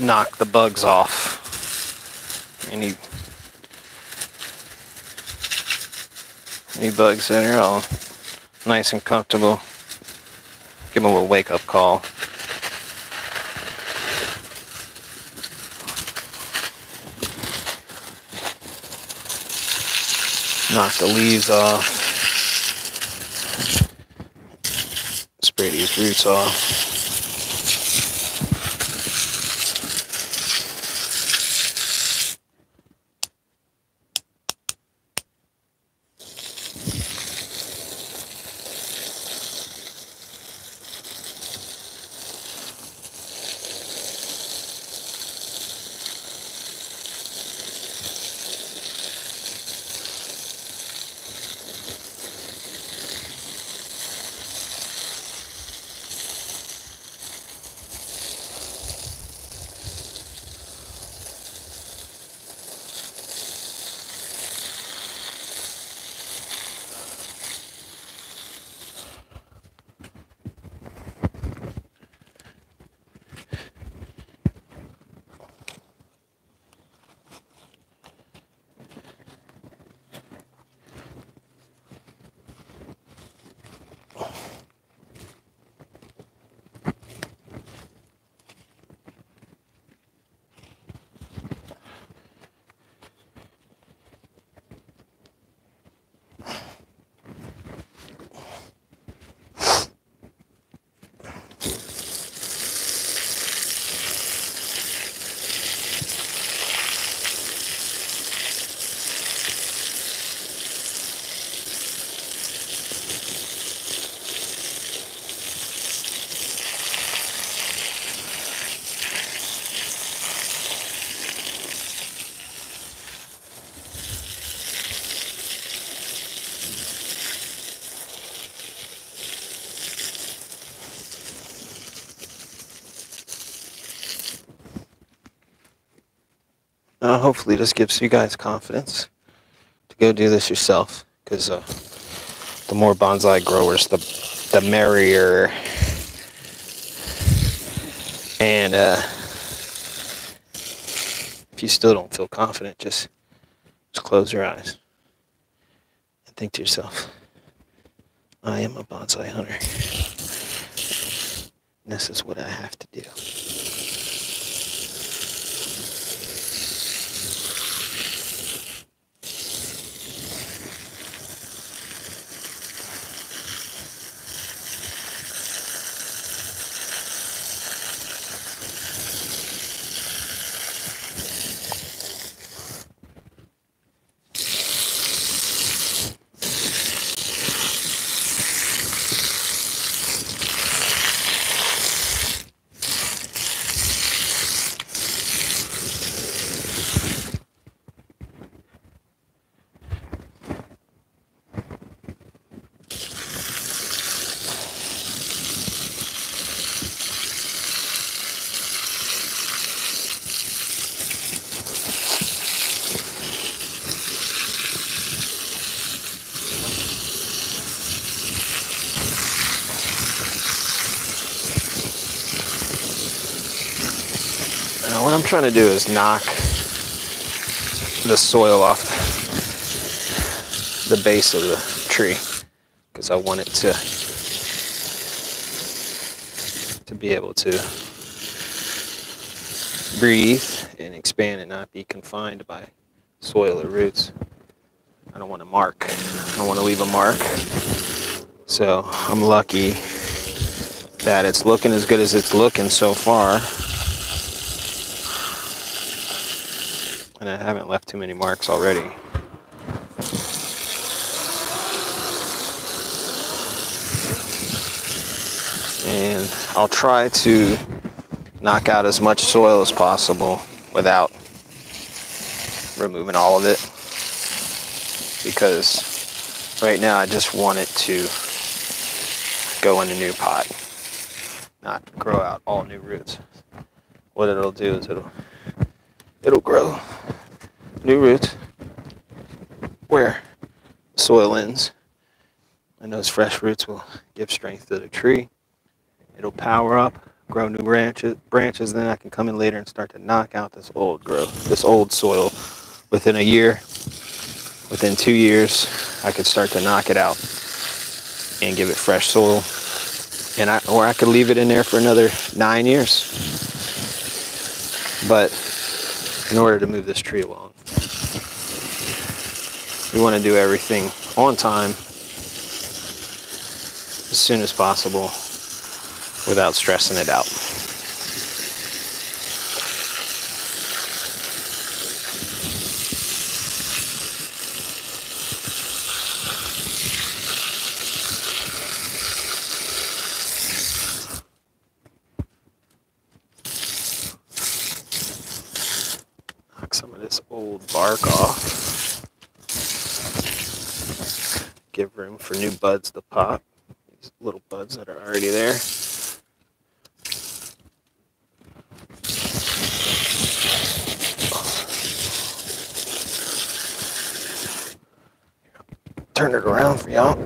Knock the bugs off. Any any bugs that are all nice and comfortable. Give them a little wake-up call. Knock the leaves off. Spray these roots off. Uh, hopefully this gives you guys confidence to go do this yourself, because uh, the more bonsai growers, the, the merrier. And uh, if you still don't feel confident, just, just close your eyes and think to yourself, I am a bonsai hunter. And this is what I have to do. What I'm trying to do is knock the soil off the base of the tree, because I want it to to be able to breathe and expand and not be confined by soil or roots. I don't want to mark. I don't want to leave a mark. So I'm lucky that it's looking as good as it's looking so far. And I haven't left too many marks already. And I'll try to knock out as much soil as possible without removing all of it, because right now I just want it to go in a new pot, not grow out all new roots. What it'll do is it'll it'll grow new roots where soil ends, and those fresh roots will give strength to the tree. It'll power up, grow new branches, branches, then I can come in later and start to knock out this old growth, this old soil. Within a year, within two years, I could start to knock it out and give it fresh soil, and I, or I could leave it in there for another nine years. But in order to move this tree along, we want to do everything on time, as soon as possible, without stressing it out. Some of this old bark off. Give room for new buds to pop. These little buds that are already there. Turn it around for y'all.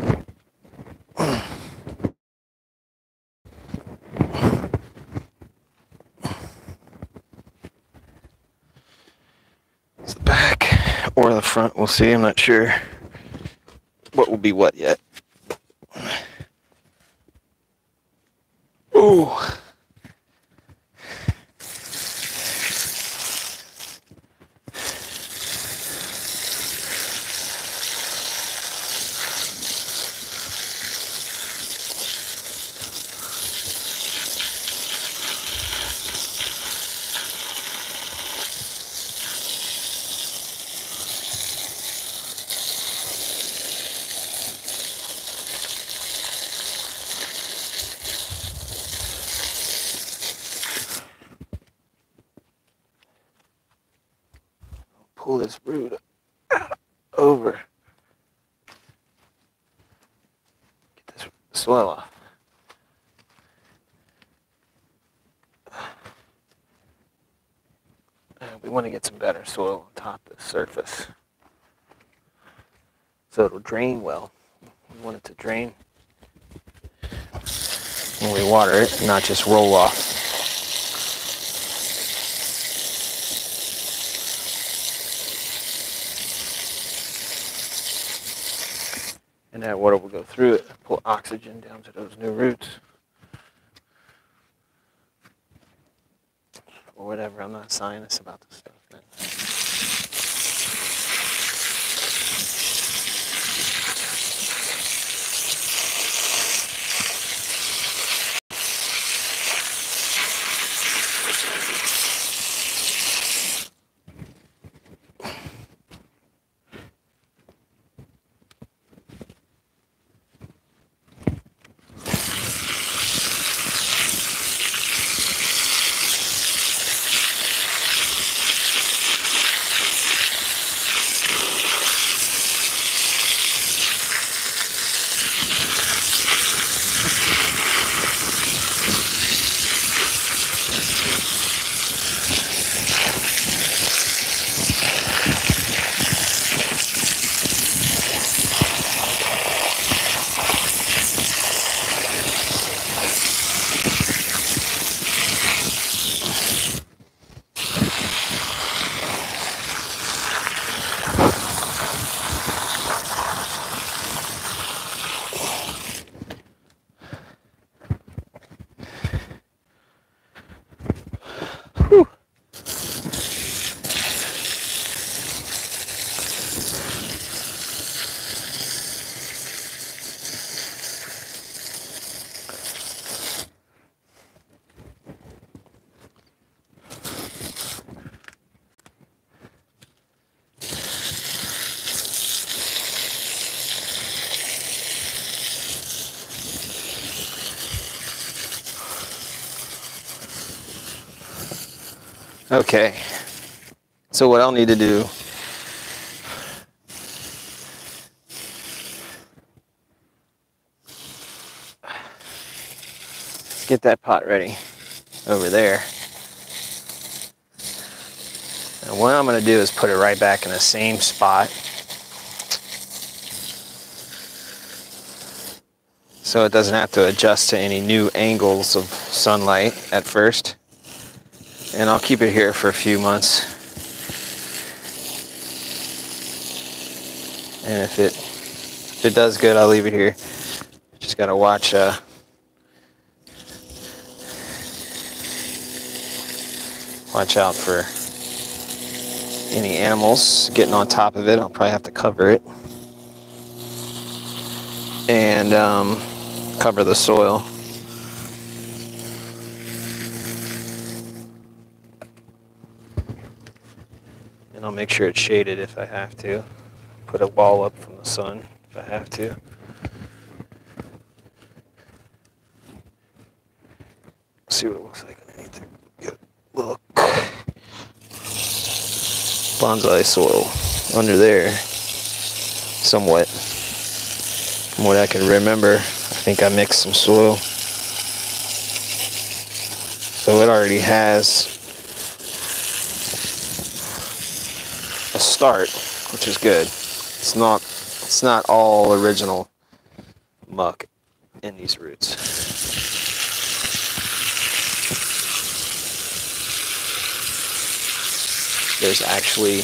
Or the front, we'll see. I'm not sure what will be what yet. Ooh. Pull this root over. Get this soil off. We want to get some better soil on top of the surface, so it'll drain well. We want it to drain when we water it, not just roll off. And that water will go through it, pull oxygen down to those new roots. Or whatever, I'm not a scientist about this stuff, man. Okay, so what I'll need to do is get that pot ready over there. And what I'm going to do is put it right back in the same spot. So it doesn't have to adjust to any new angles of sunlight at first. And I'll keep it here for a few months. And if it if it does good, I'll leave it here. Just gotta watch uh, watch out for any animals getting on top of it. I'll probably have to cover it and um, cover the soil. I'll make sure it's shaded if I have to. Put a wall up from the sun if I have to. See what it looks like underneath. Good look. Bonsai soil under there, somewhat. From what I can remember, I think I mixed some soil. So it already has a start, which is good. It's not it's not all original muck in these roots. There's actually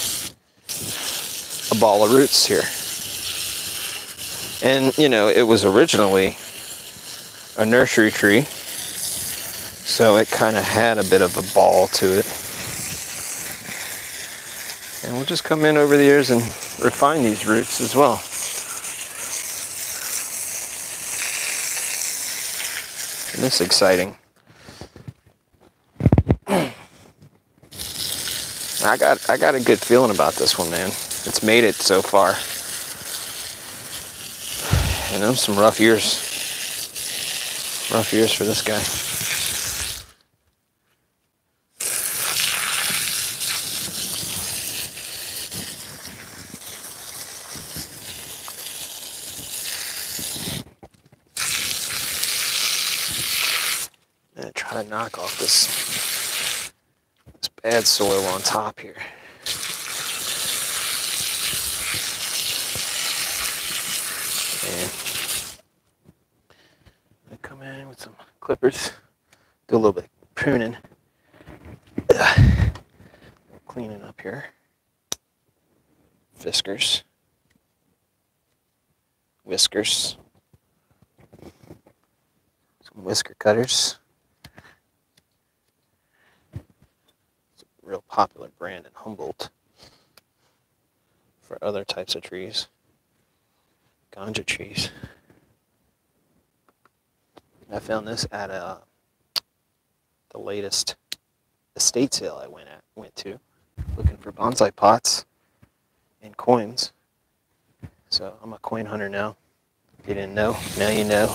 a ball of roots here. And you know, it was originally a nursery tree, so it kind of had a bit of a ball to it. And we'll just come in over the years and refine these roots as well. And it's exciting. I got I got a good feeling about this one, man. It's made it so far. And those some rough years. Rough years for this guy. Knock off this this add soil on top here. And I come in with some clippers, do a little bit of pruning, cleaning up here. Fiskars, whiskers, some whisker cutters. It's a real popular brand in Humboldt for other types of trees, ganja trees. I found this at a, the latest estate sale I went at went to, looking for bonsai pots and coins. So I'm a coin hunter now. If you didn't know, now you know.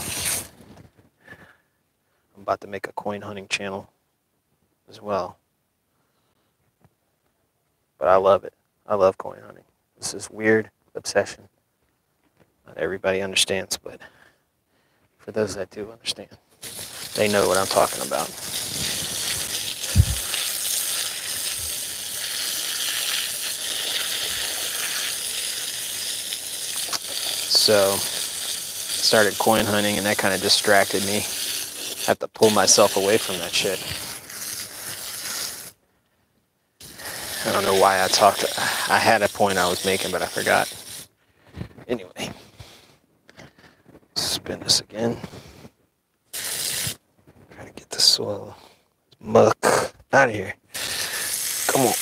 I'm about to make a coin hunting channel as well. But I love it. I love coin hunting. This is weird obsession. Not everybody understands, but for those that do understand, they know what I'm talking about. So, started coin hunting, and that kind of distracted me. I have to pull myself away from that shit. I don't know why I talked. I had a point I was making, but I forgot. Anyway, spin this again. Try to get the soil, muck out of here. Come on.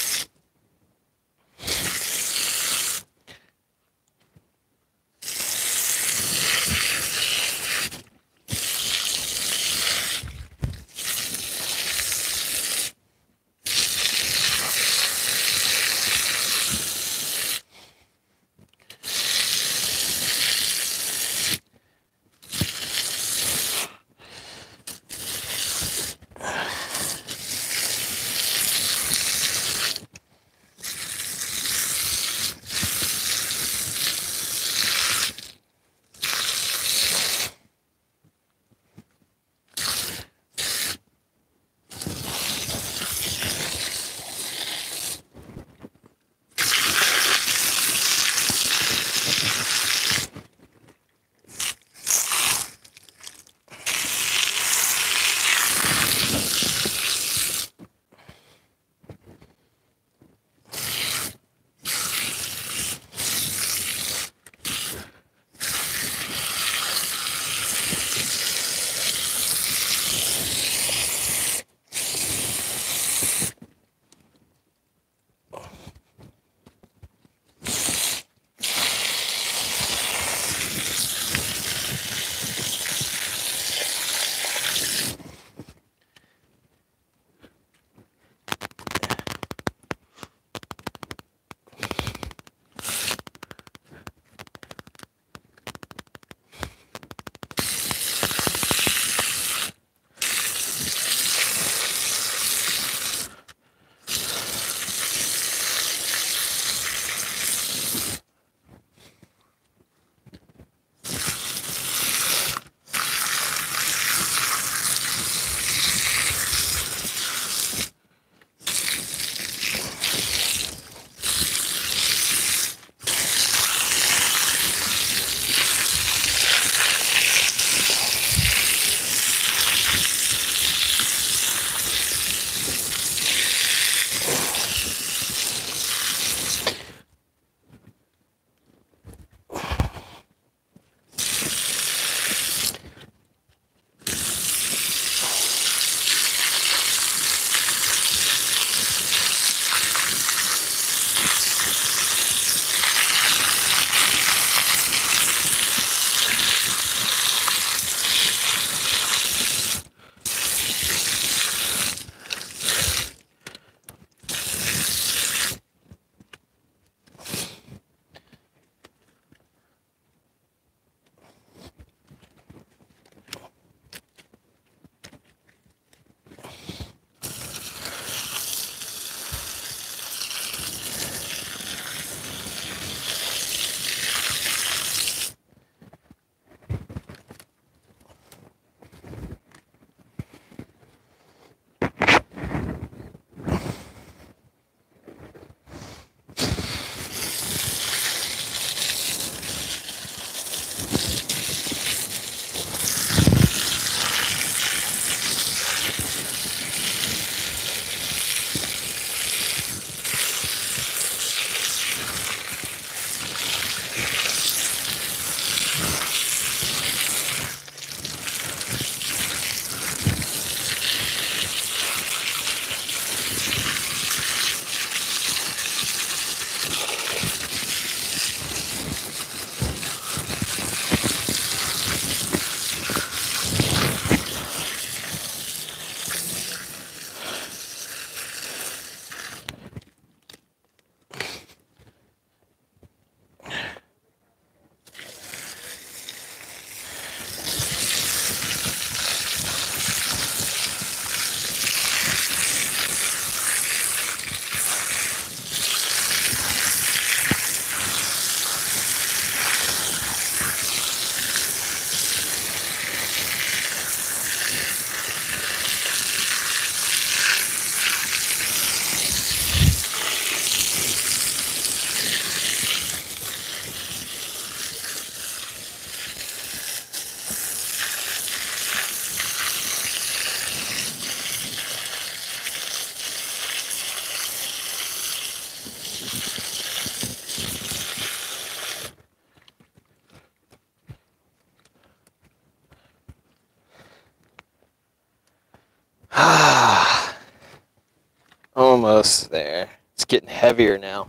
getting heavier now.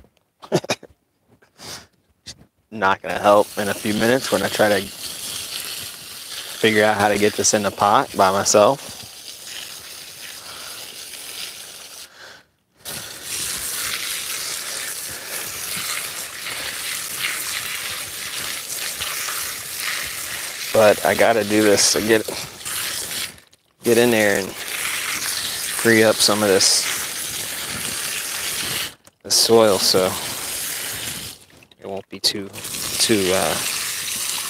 Not gonna help in a few minutes when I try to figure out how to get this in the pot by myself. But I gotta do this to get get in there and free up some of this, this soil, so it won't be too too uh,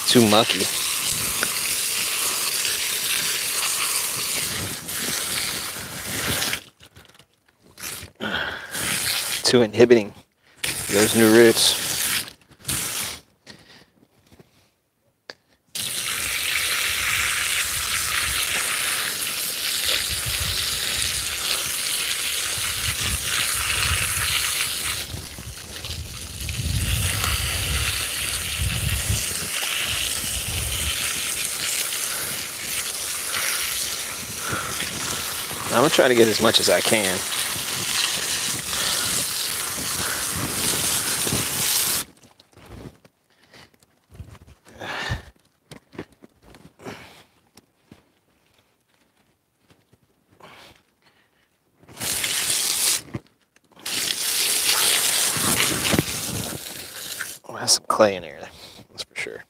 too mucky. Too inhibiting those new roots. I'm going to try to get as much as I can. Well, that's some clay in there, that's for sure.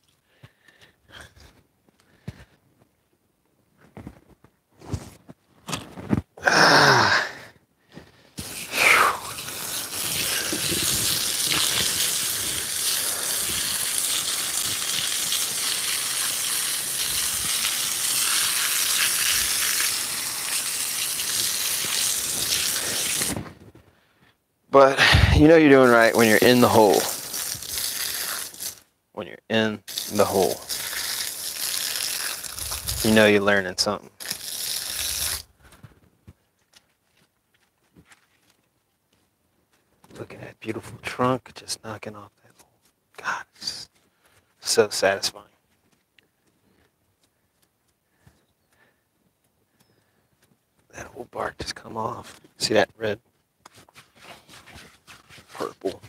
But you know you're doing right when you're in the hole. When you're in the hole. You know you're learning something. Look at that beautiful trunk just knocking off that hole. God, it's so satisfying. That whole bark just come off. See that red? Purple.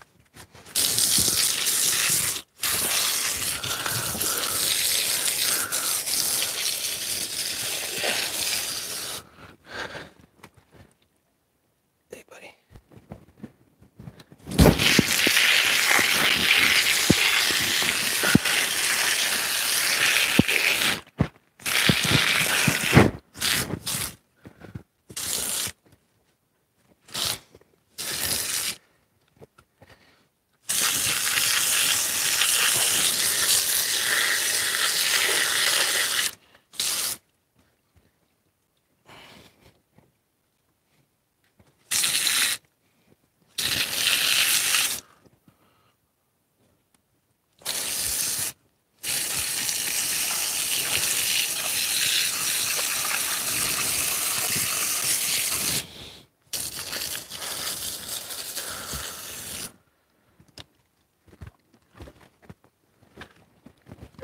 Hey, buddy.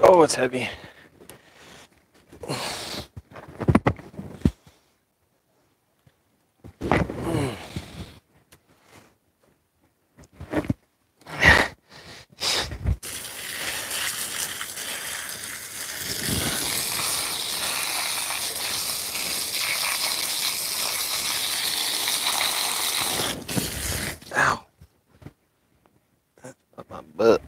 Oh, it's heavy. Mm. Ow. That's up my butt.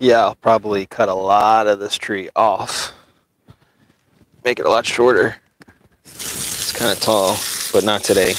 Yeah, I'll probably cut a lot of this tree off make it a lot shorter. It's kind of tall, but not today.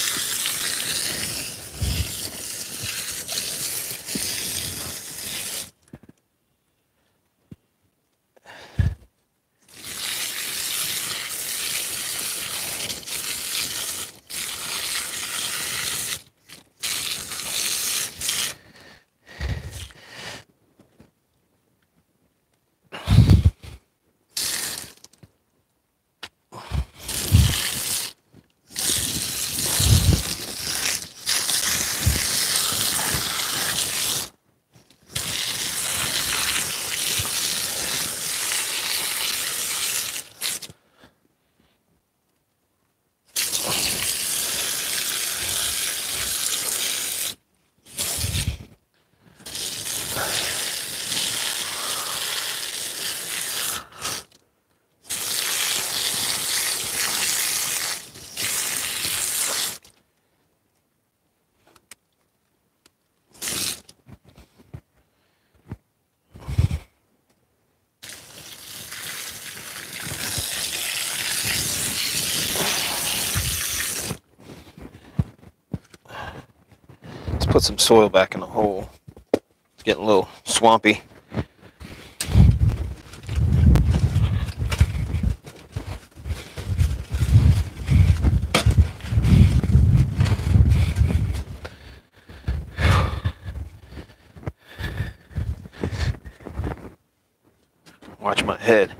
Put some soil back in the hole. It's getting a little swampy. Watch my head.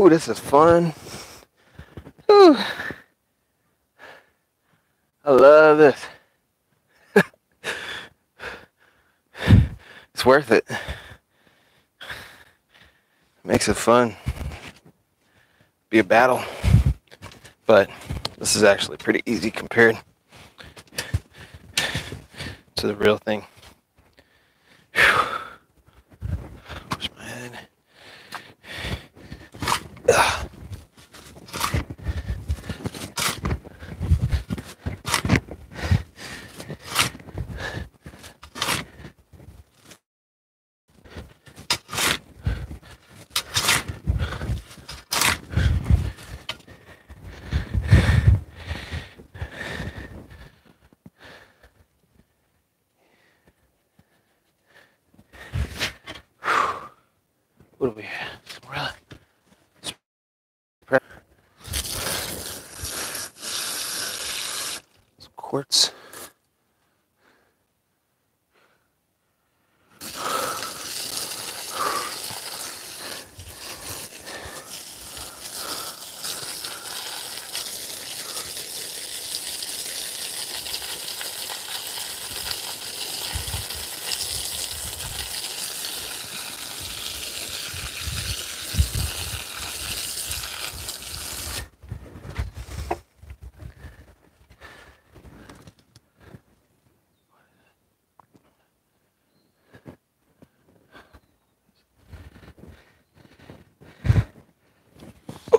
Ooh, this is fun. Ooh. I love this. It's worth it. Makes it fun. Be a battle. But this is actually pretty easy compared to the real thing.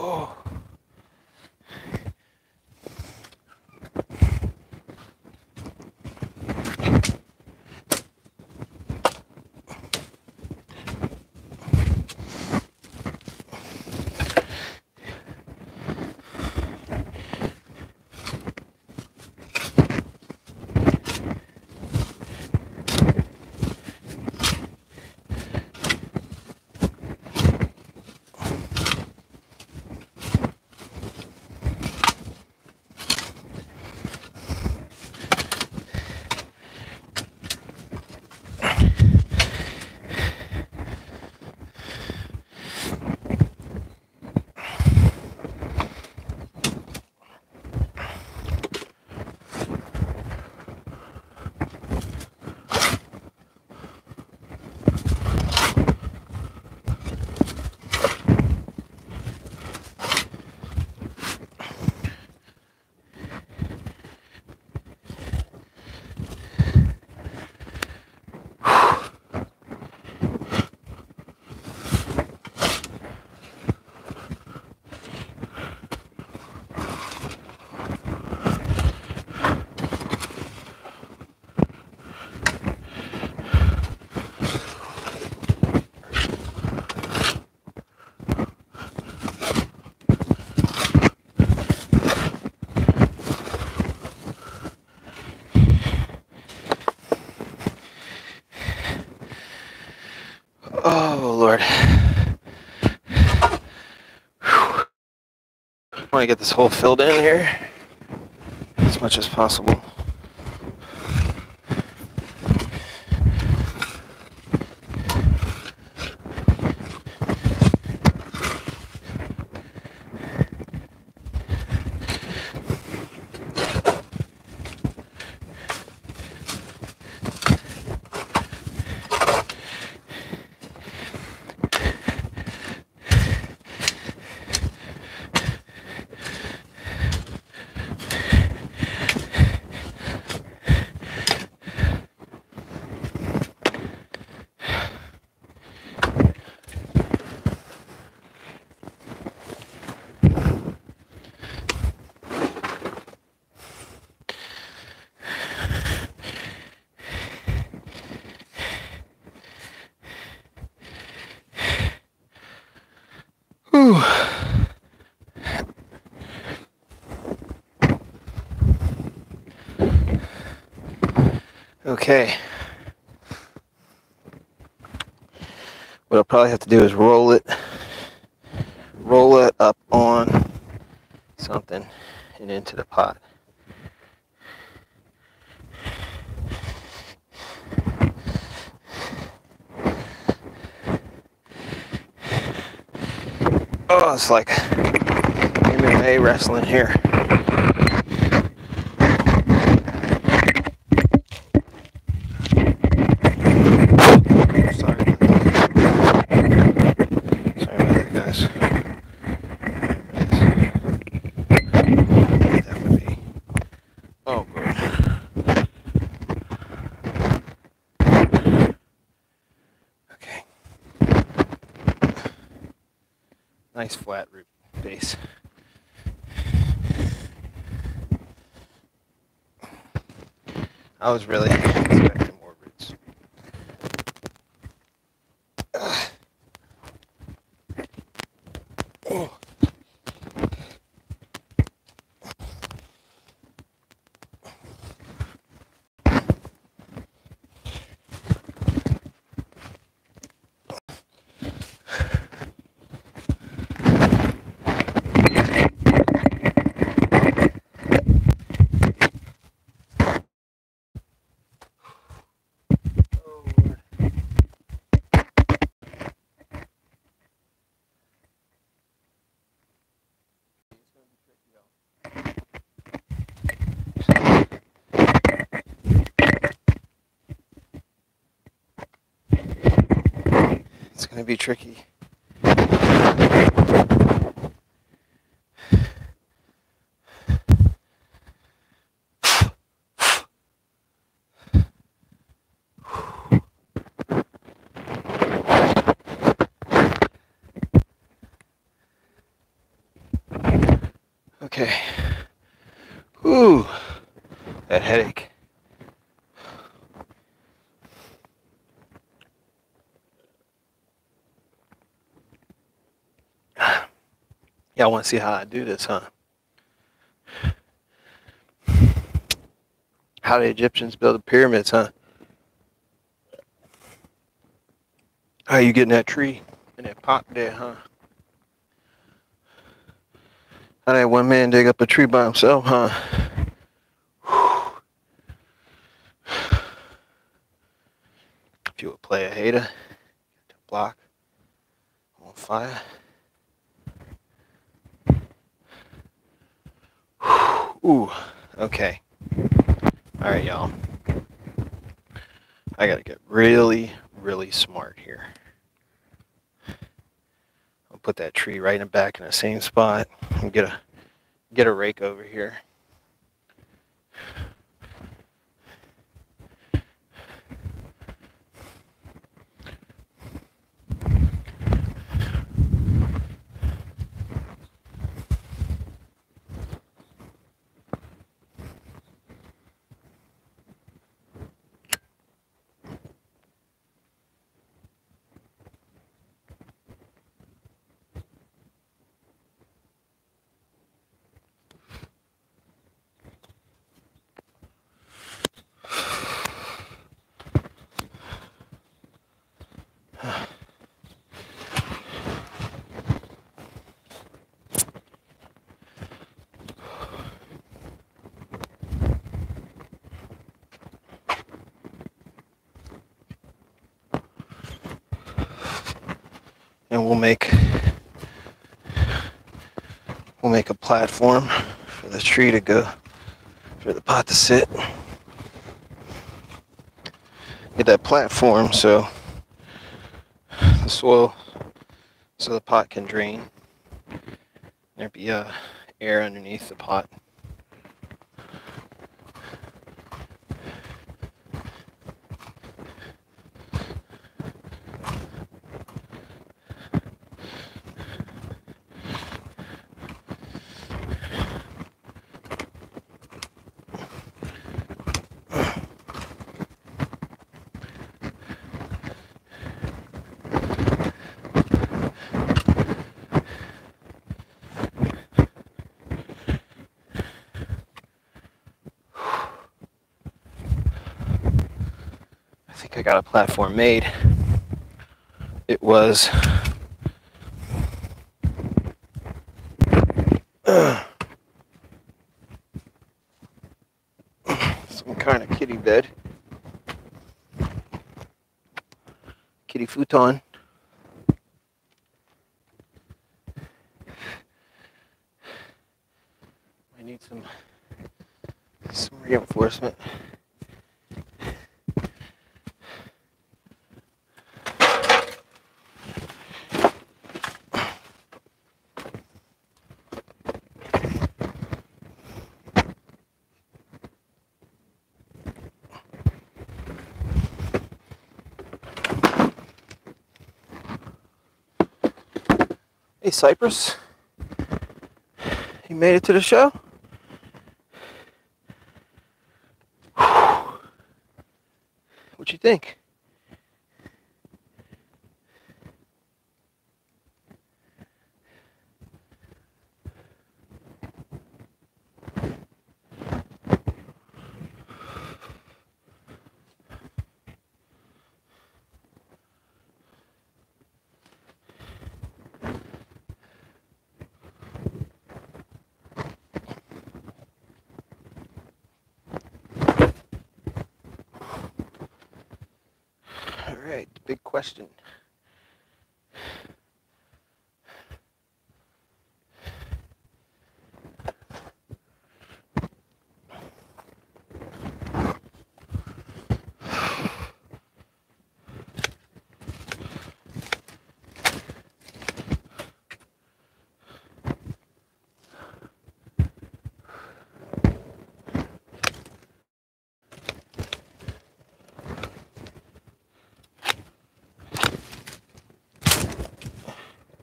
Oh. I want to get this hole filled in here as much as possible. Okay, what I'll probably have to do is roll it, roll it up on something and into the pot. Oh, it's like M M A wrestling here. Nice flat root base. I was really expecting more roots. Oh. Gonna be tricky. Okay. Ooh, that headache. Y'all want to see how I do this, huh? How the Egyptians built the pyramids, huh? How you getting that tree and that pot there, huh? How that one man dig up a tree by himself, huh? Whew. If you would play a hater, get the block on fire. Whew. Ooh, okay. All right, y'all. I gotta get really, really smart here. I'll put that tree right in the back in the same spot and get a get a rake over here. And we'll make we'll make a platform for the tree to go, for the pot to sit. Get that platform so the soil, so the pot can drain. There'd be uh, air underneath the pot. I got a platform made. It was uh, some kind of kitty bed, kitty futon. I need some some reinforcement. Hey, Cypress, you made it to the show? What you think? Big question.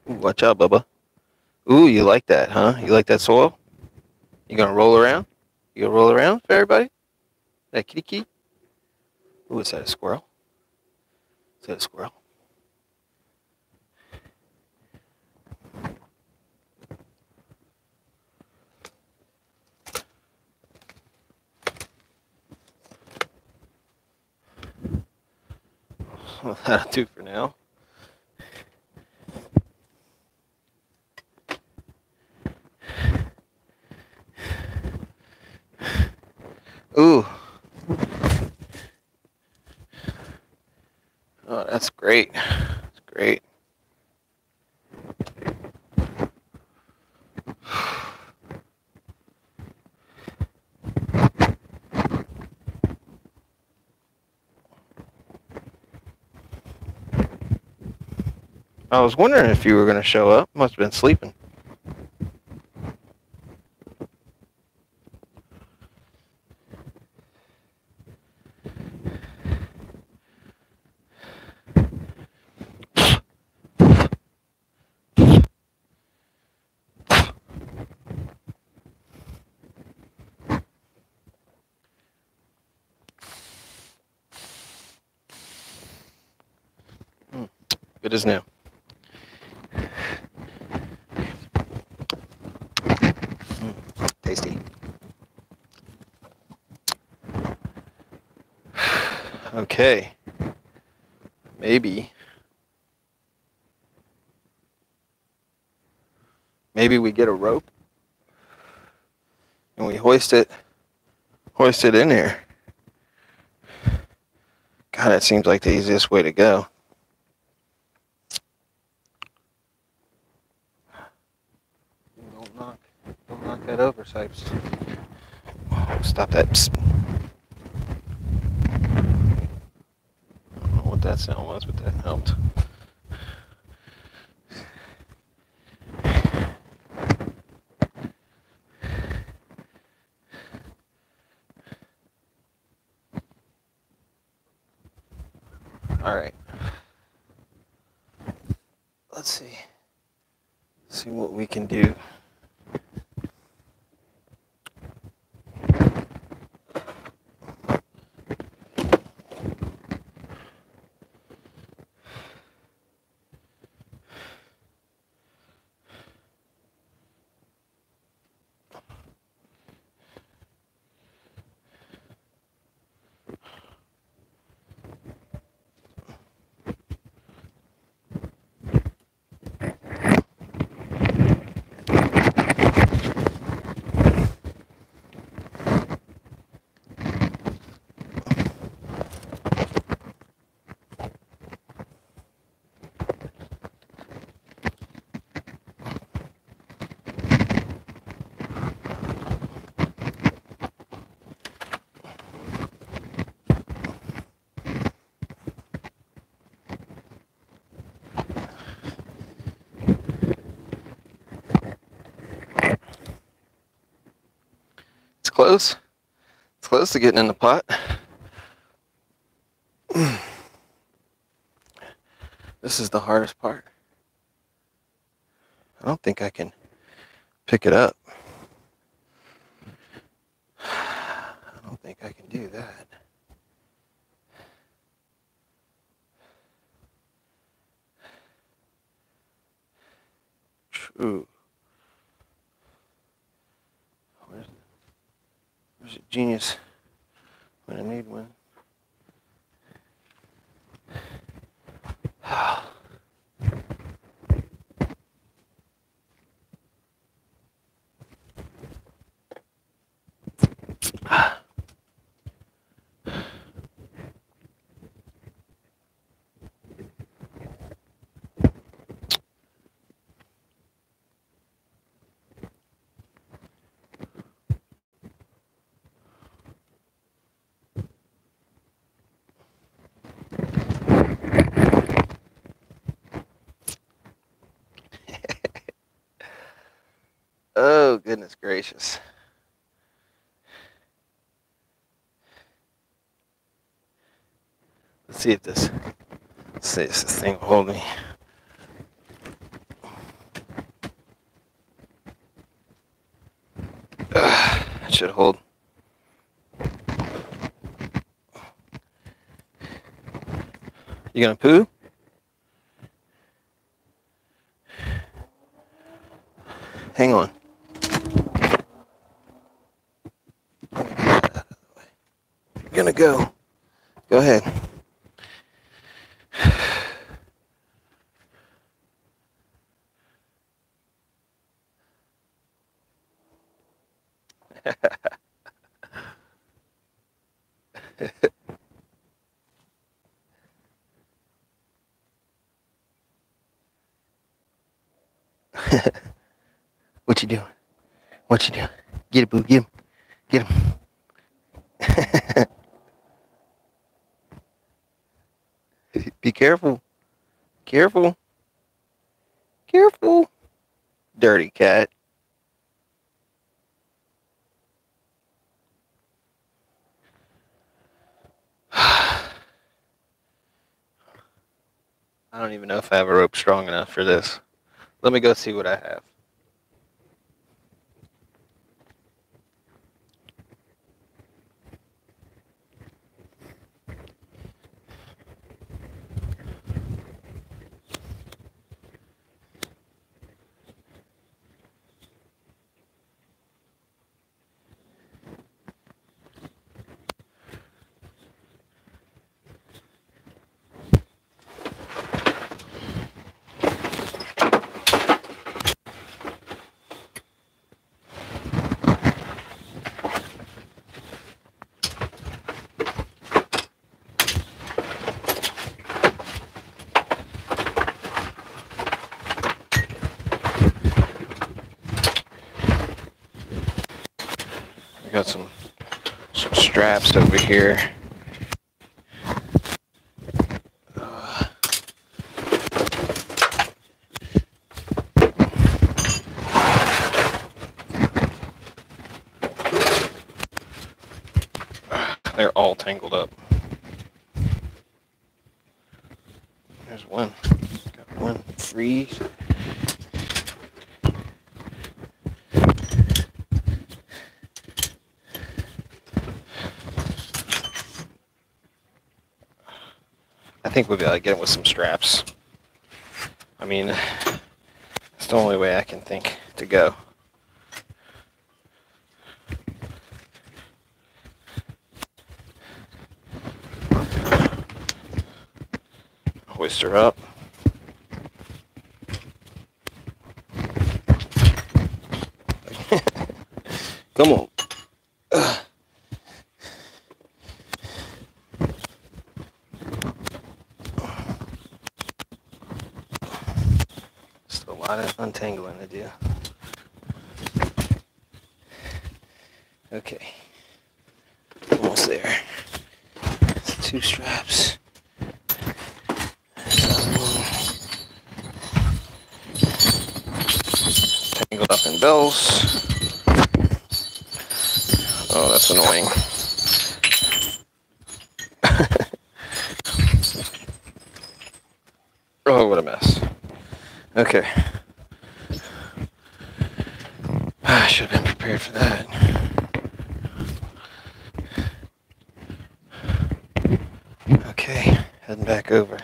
Watch out, Bubba. Ooh, you like that, huh? You like that soil? You gonna roll around? You gonna roll around for everybody? That kitty kitty? Ooh, is that a squirrel? Is that a squirrel? Well, that'll do for now. Ooh. Oh, that's great. That's great. I was wondering if you were going to show up. Must have been sleeping. Good as new. Mm, tasty. Okay. Maybe. Maybe we get a rope and we hoist it, hoist it in here. God, that seems like the easiest way to go. Over Sipes. Oh, stop that. Psst. I don't know what that sound was, but that helped. All right. Let's see. Let's see what we can do. Close. It's close to getting in the pot. This is the hardest part. I don't think I can pick it up. I don't think I can do that. True. Genius when I need one. Oh, goodness gracious. Let's see if this, let's see if this thing will hold me. Ugh. should hold. You gonna poo? Hang on. You're gonna go. Go ahead. What you doing? What you doing? Get it, boo. Get him. Get him. Be careful. Careful. Careful. Dirty cat. I don't even know if I have a rope strong enough for this. Let me go see what I have. Got some, some straps over here. Uh, they're all tangled up. There's one. Got one free. I think we'll be able to get it with some straps. I mean, it's the only way I can think to go. Hoist her up. Come on. Untangling to do. Okay. Almost there. That's two straps. Tangled up in bells. Oh, that's annoying. Oh, what a mess. Okay. I should have been prepared for that. Okay, heading back over.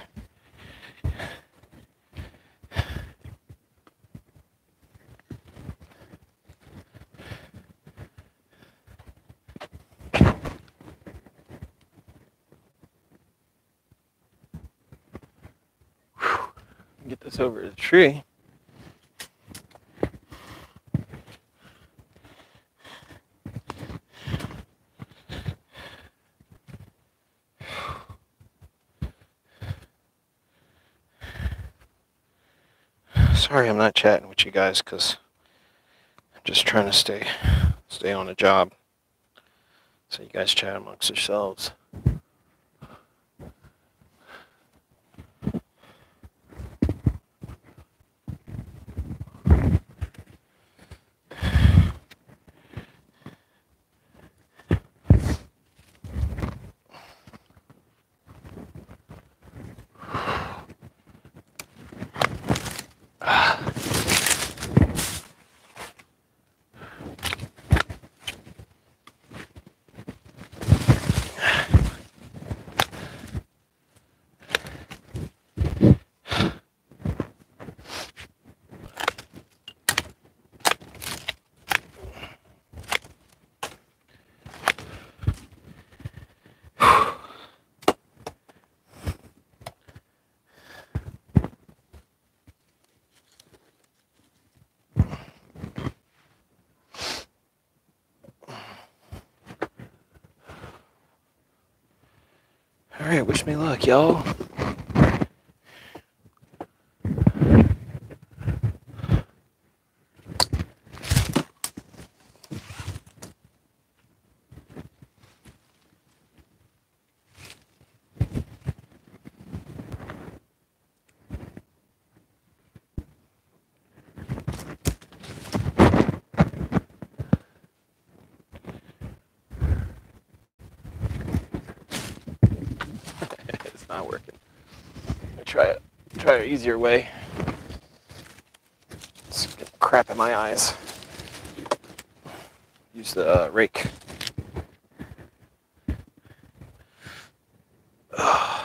Whew. Get this over to the tree. Sorry, I'm not chatting with you guys because I'm just trying to stay stay on a job. So you guys chat amongst yourselves. Alright, wish me luck, y'all. Easier way. It's crap in my eyes. Use the uh, rake. Ugh.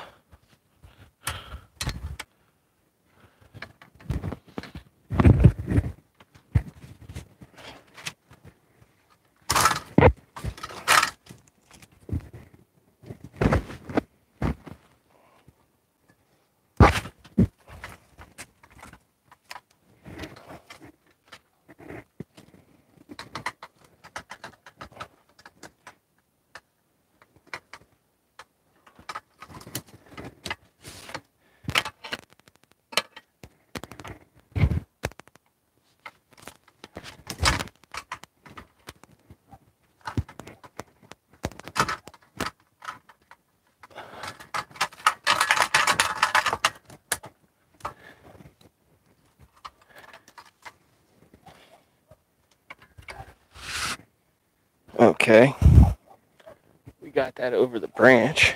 Okay, we got that over the branch.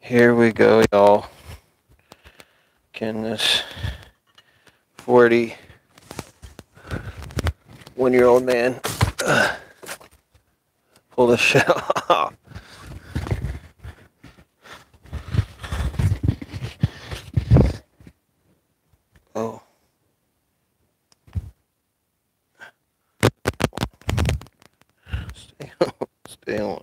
Here we go, y'all. Can this forty-one-year-old man uh, pull this shit off? Oh. Stay on. Stay on.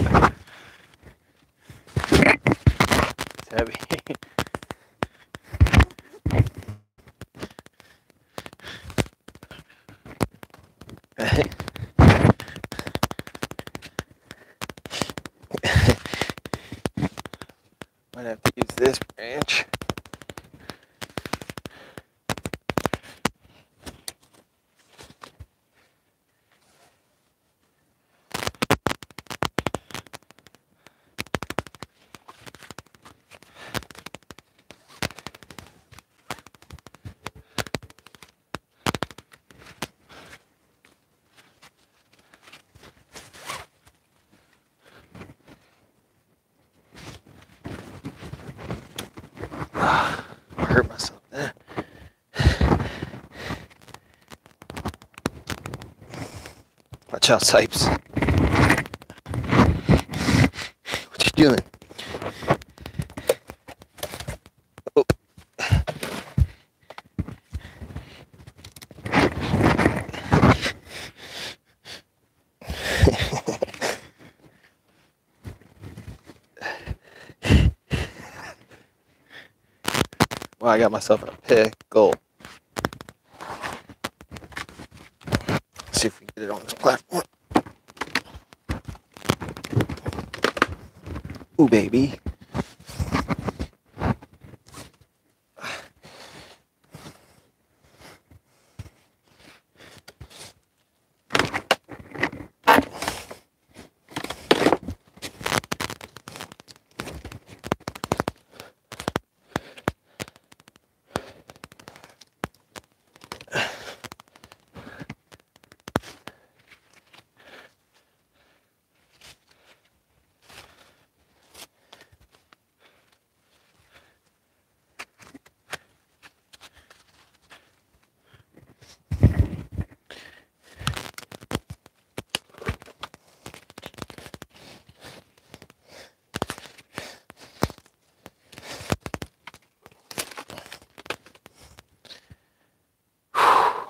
heavy. watch our tapes. What you doing? Oh. Well, I got myself in a pickle. See if we can get it on this platform. Ooh, baby.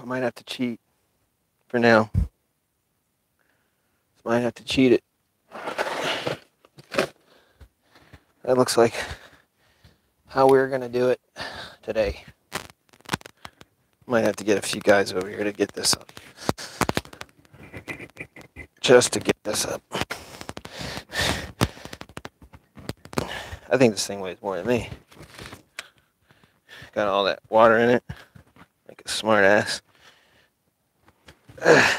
Might have to cheat for now. Might have to cheat it. That looks like how we're gonna do it today. Might have to get a few guys over here to get this up. Just to get this up. I think this thing weighs more than me. Got all that water in it. Like a smart ass. Ugh.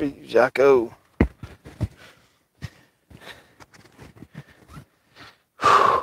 You, Jocko. Whew.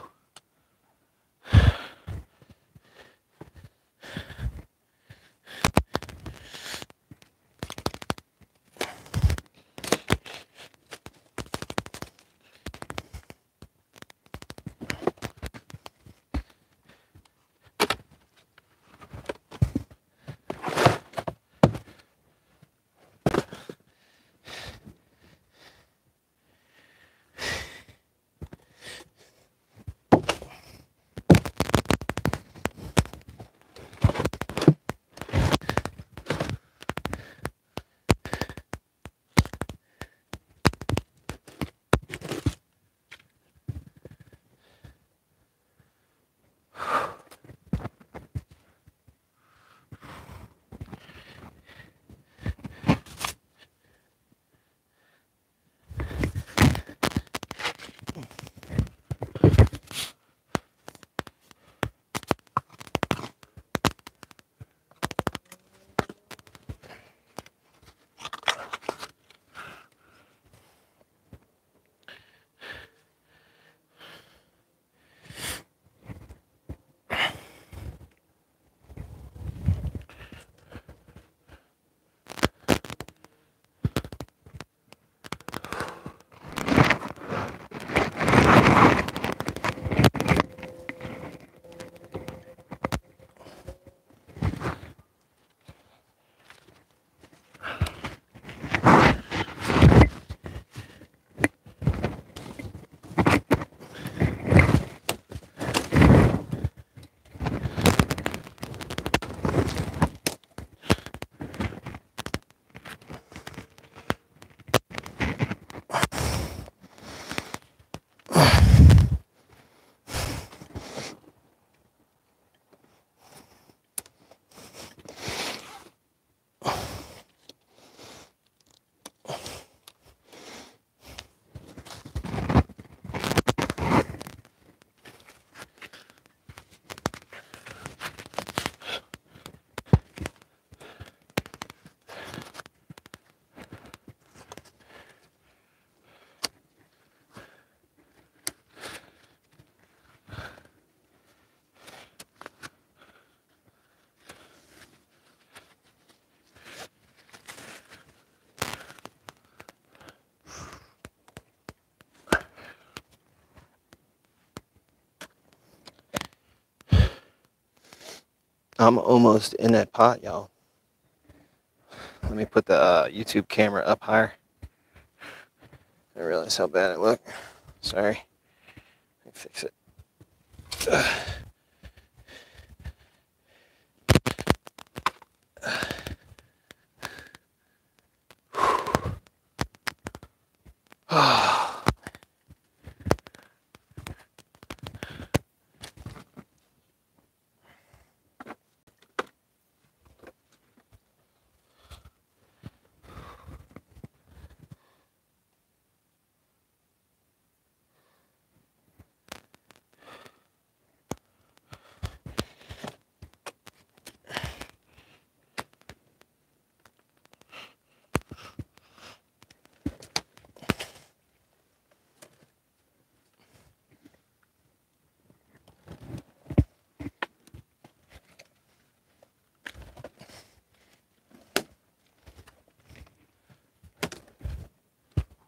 I'm almost in that pot, y'all. Let me put the uh, YouTube camera up higher. I realize how bad it looked. Sorry. Let me fix it. Uh. Uh. Oh.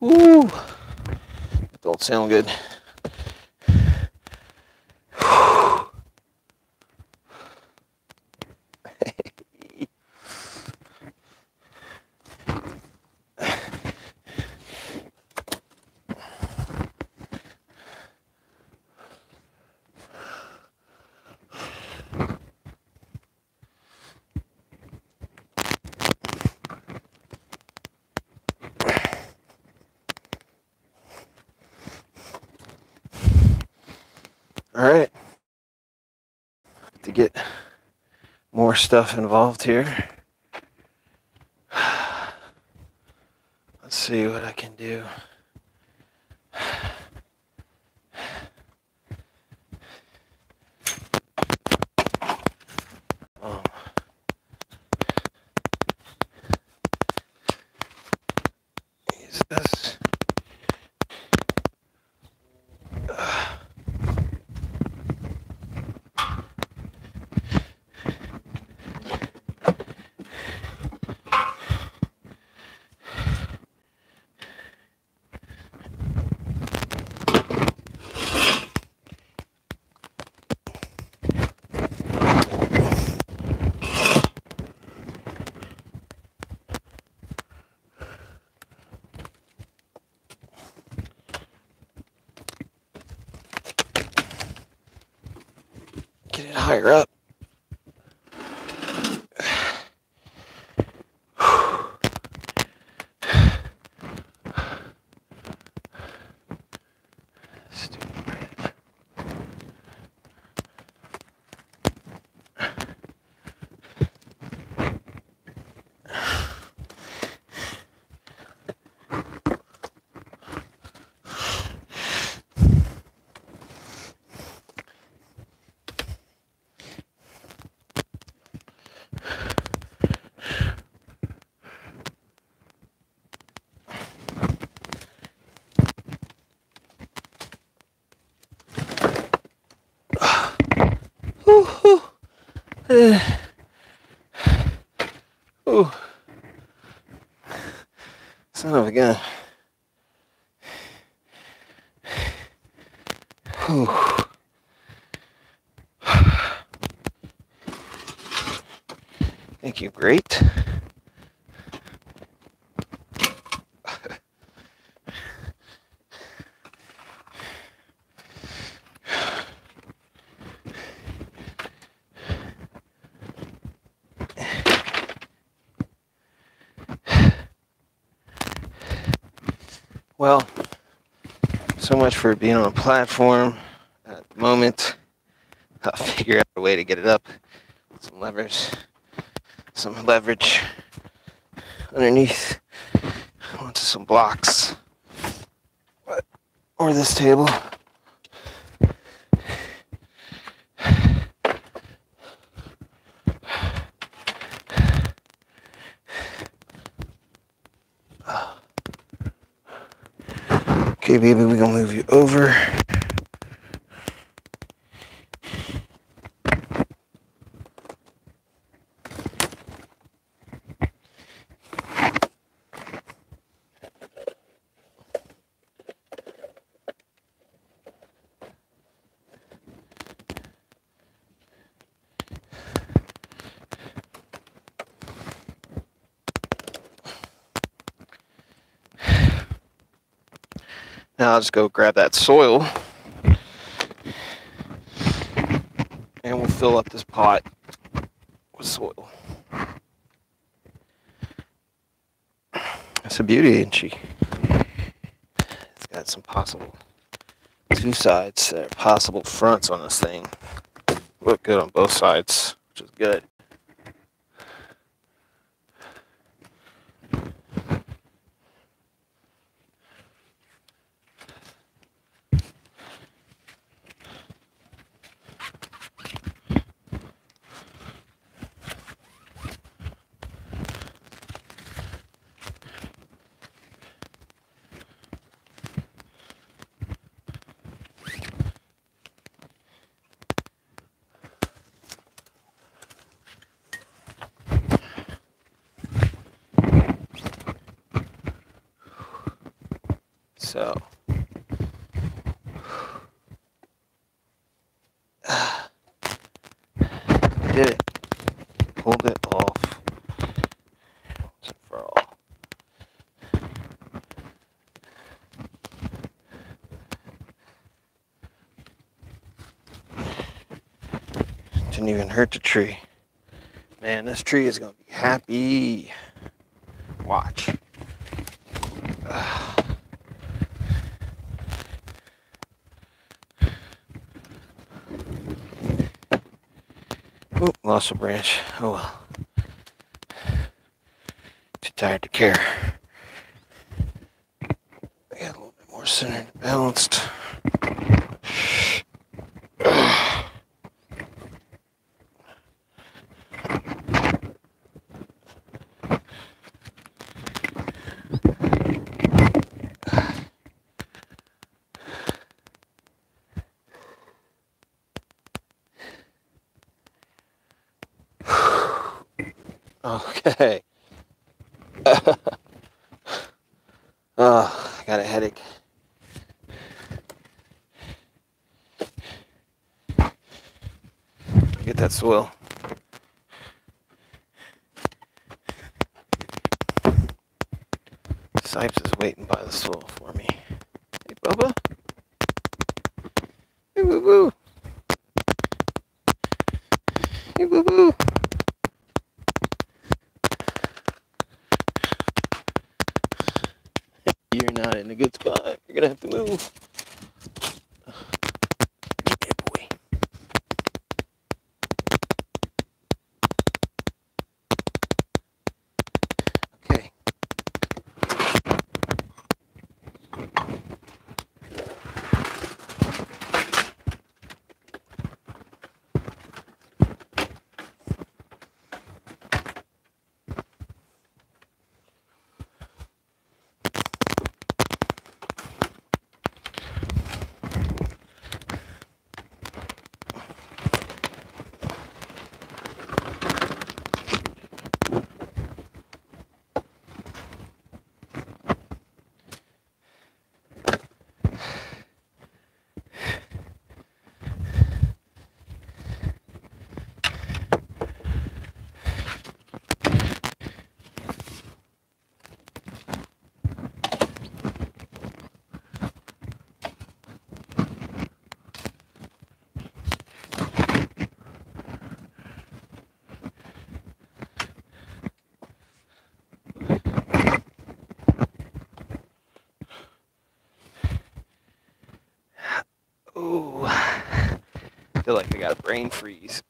Woo! Don't sound good. More stuff involved here. Let's see what I can do. Um, use this. Higher up. Ugh. Ooh. Son of a gun. Ooh. Thank you, great. Well, so much for being on a platform at the moment. I'll figure out a way to get it up. Some levers, some leverage underneath onto some blocks, but, or this table. Okay, baby, we're gonna move you over. Now I'll just go grab that soil and we'll fill up this pot with soil. That's a beauty, isn't she? It's got some possible two sides that are possible fronts on this thing. Look good on both sides, which is good. So, uh, did it, pulled it off, once and for all. Didn't even hurt the tree. Man, this tree is going to be happy. Watch. Lost a branch. Oh well. Too tired to care. I got a little bit more centered and balanced. Okay. Oh, I got a headache. Get that soil. Sipes is waiting by the soil for me. Hey, Bubba. Hey, Boo Boo. Hey, Boo Boo. A good spot. You're gonna have to move. Yeah, boy. Okay. I feel like I got a brain freeze.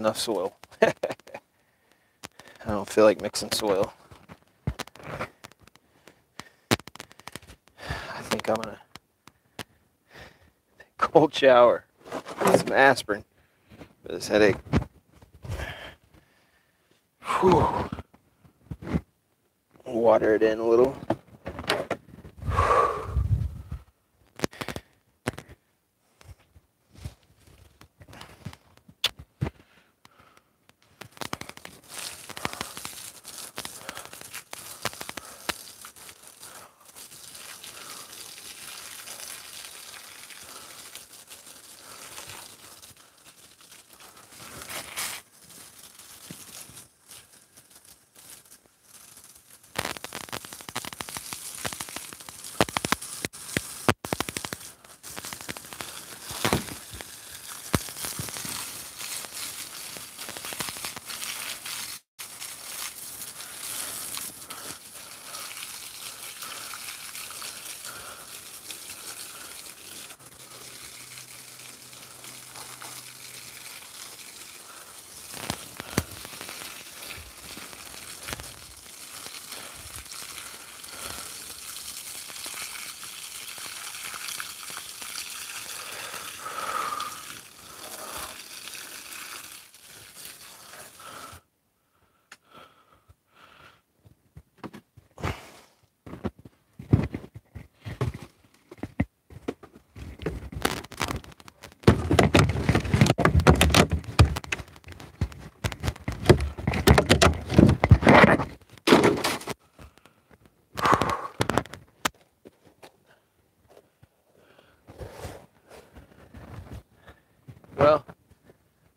enough soil. I don't feel like mixing soil. I think I'm gonna take a cold shower, some aspirin for this headache. Whew. Water it in a little.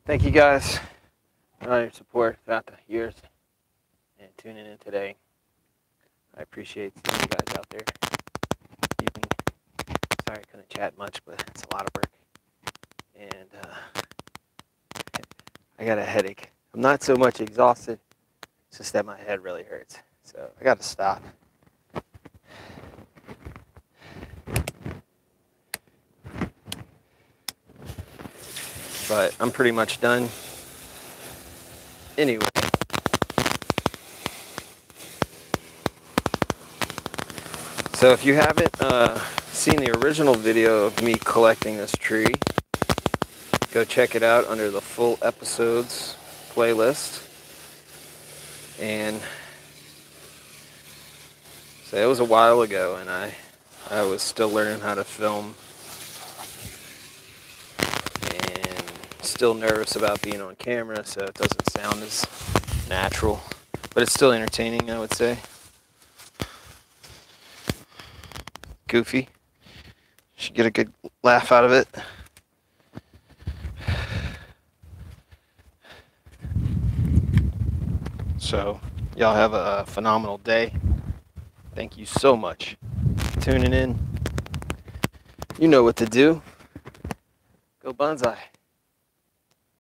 Thank you guys for all your support throughout the years and tuning in today. I appreciate seeing you guys out there. Sorry I couldn't chat much, but it's a lot of work. And uh, I got a headache. I'm not so much exhausted, it's just that my head really hurts. So I got to stop. But I'm pretty much done. Anyway. So if you haven't uh, seen the original video of me collecting this tree, go check it out under the full episodes playlist. And so it was a while ago, and I, I was still learning how to film. Still nervous about being on camera, so it doesn't sound as natural, but it's still entertaining, I would say. Goofy. Should get a good laugh out of it. So, y'all have a phenomenal day. Thank you so much for tuning in. You know what to do. Go Bonsai.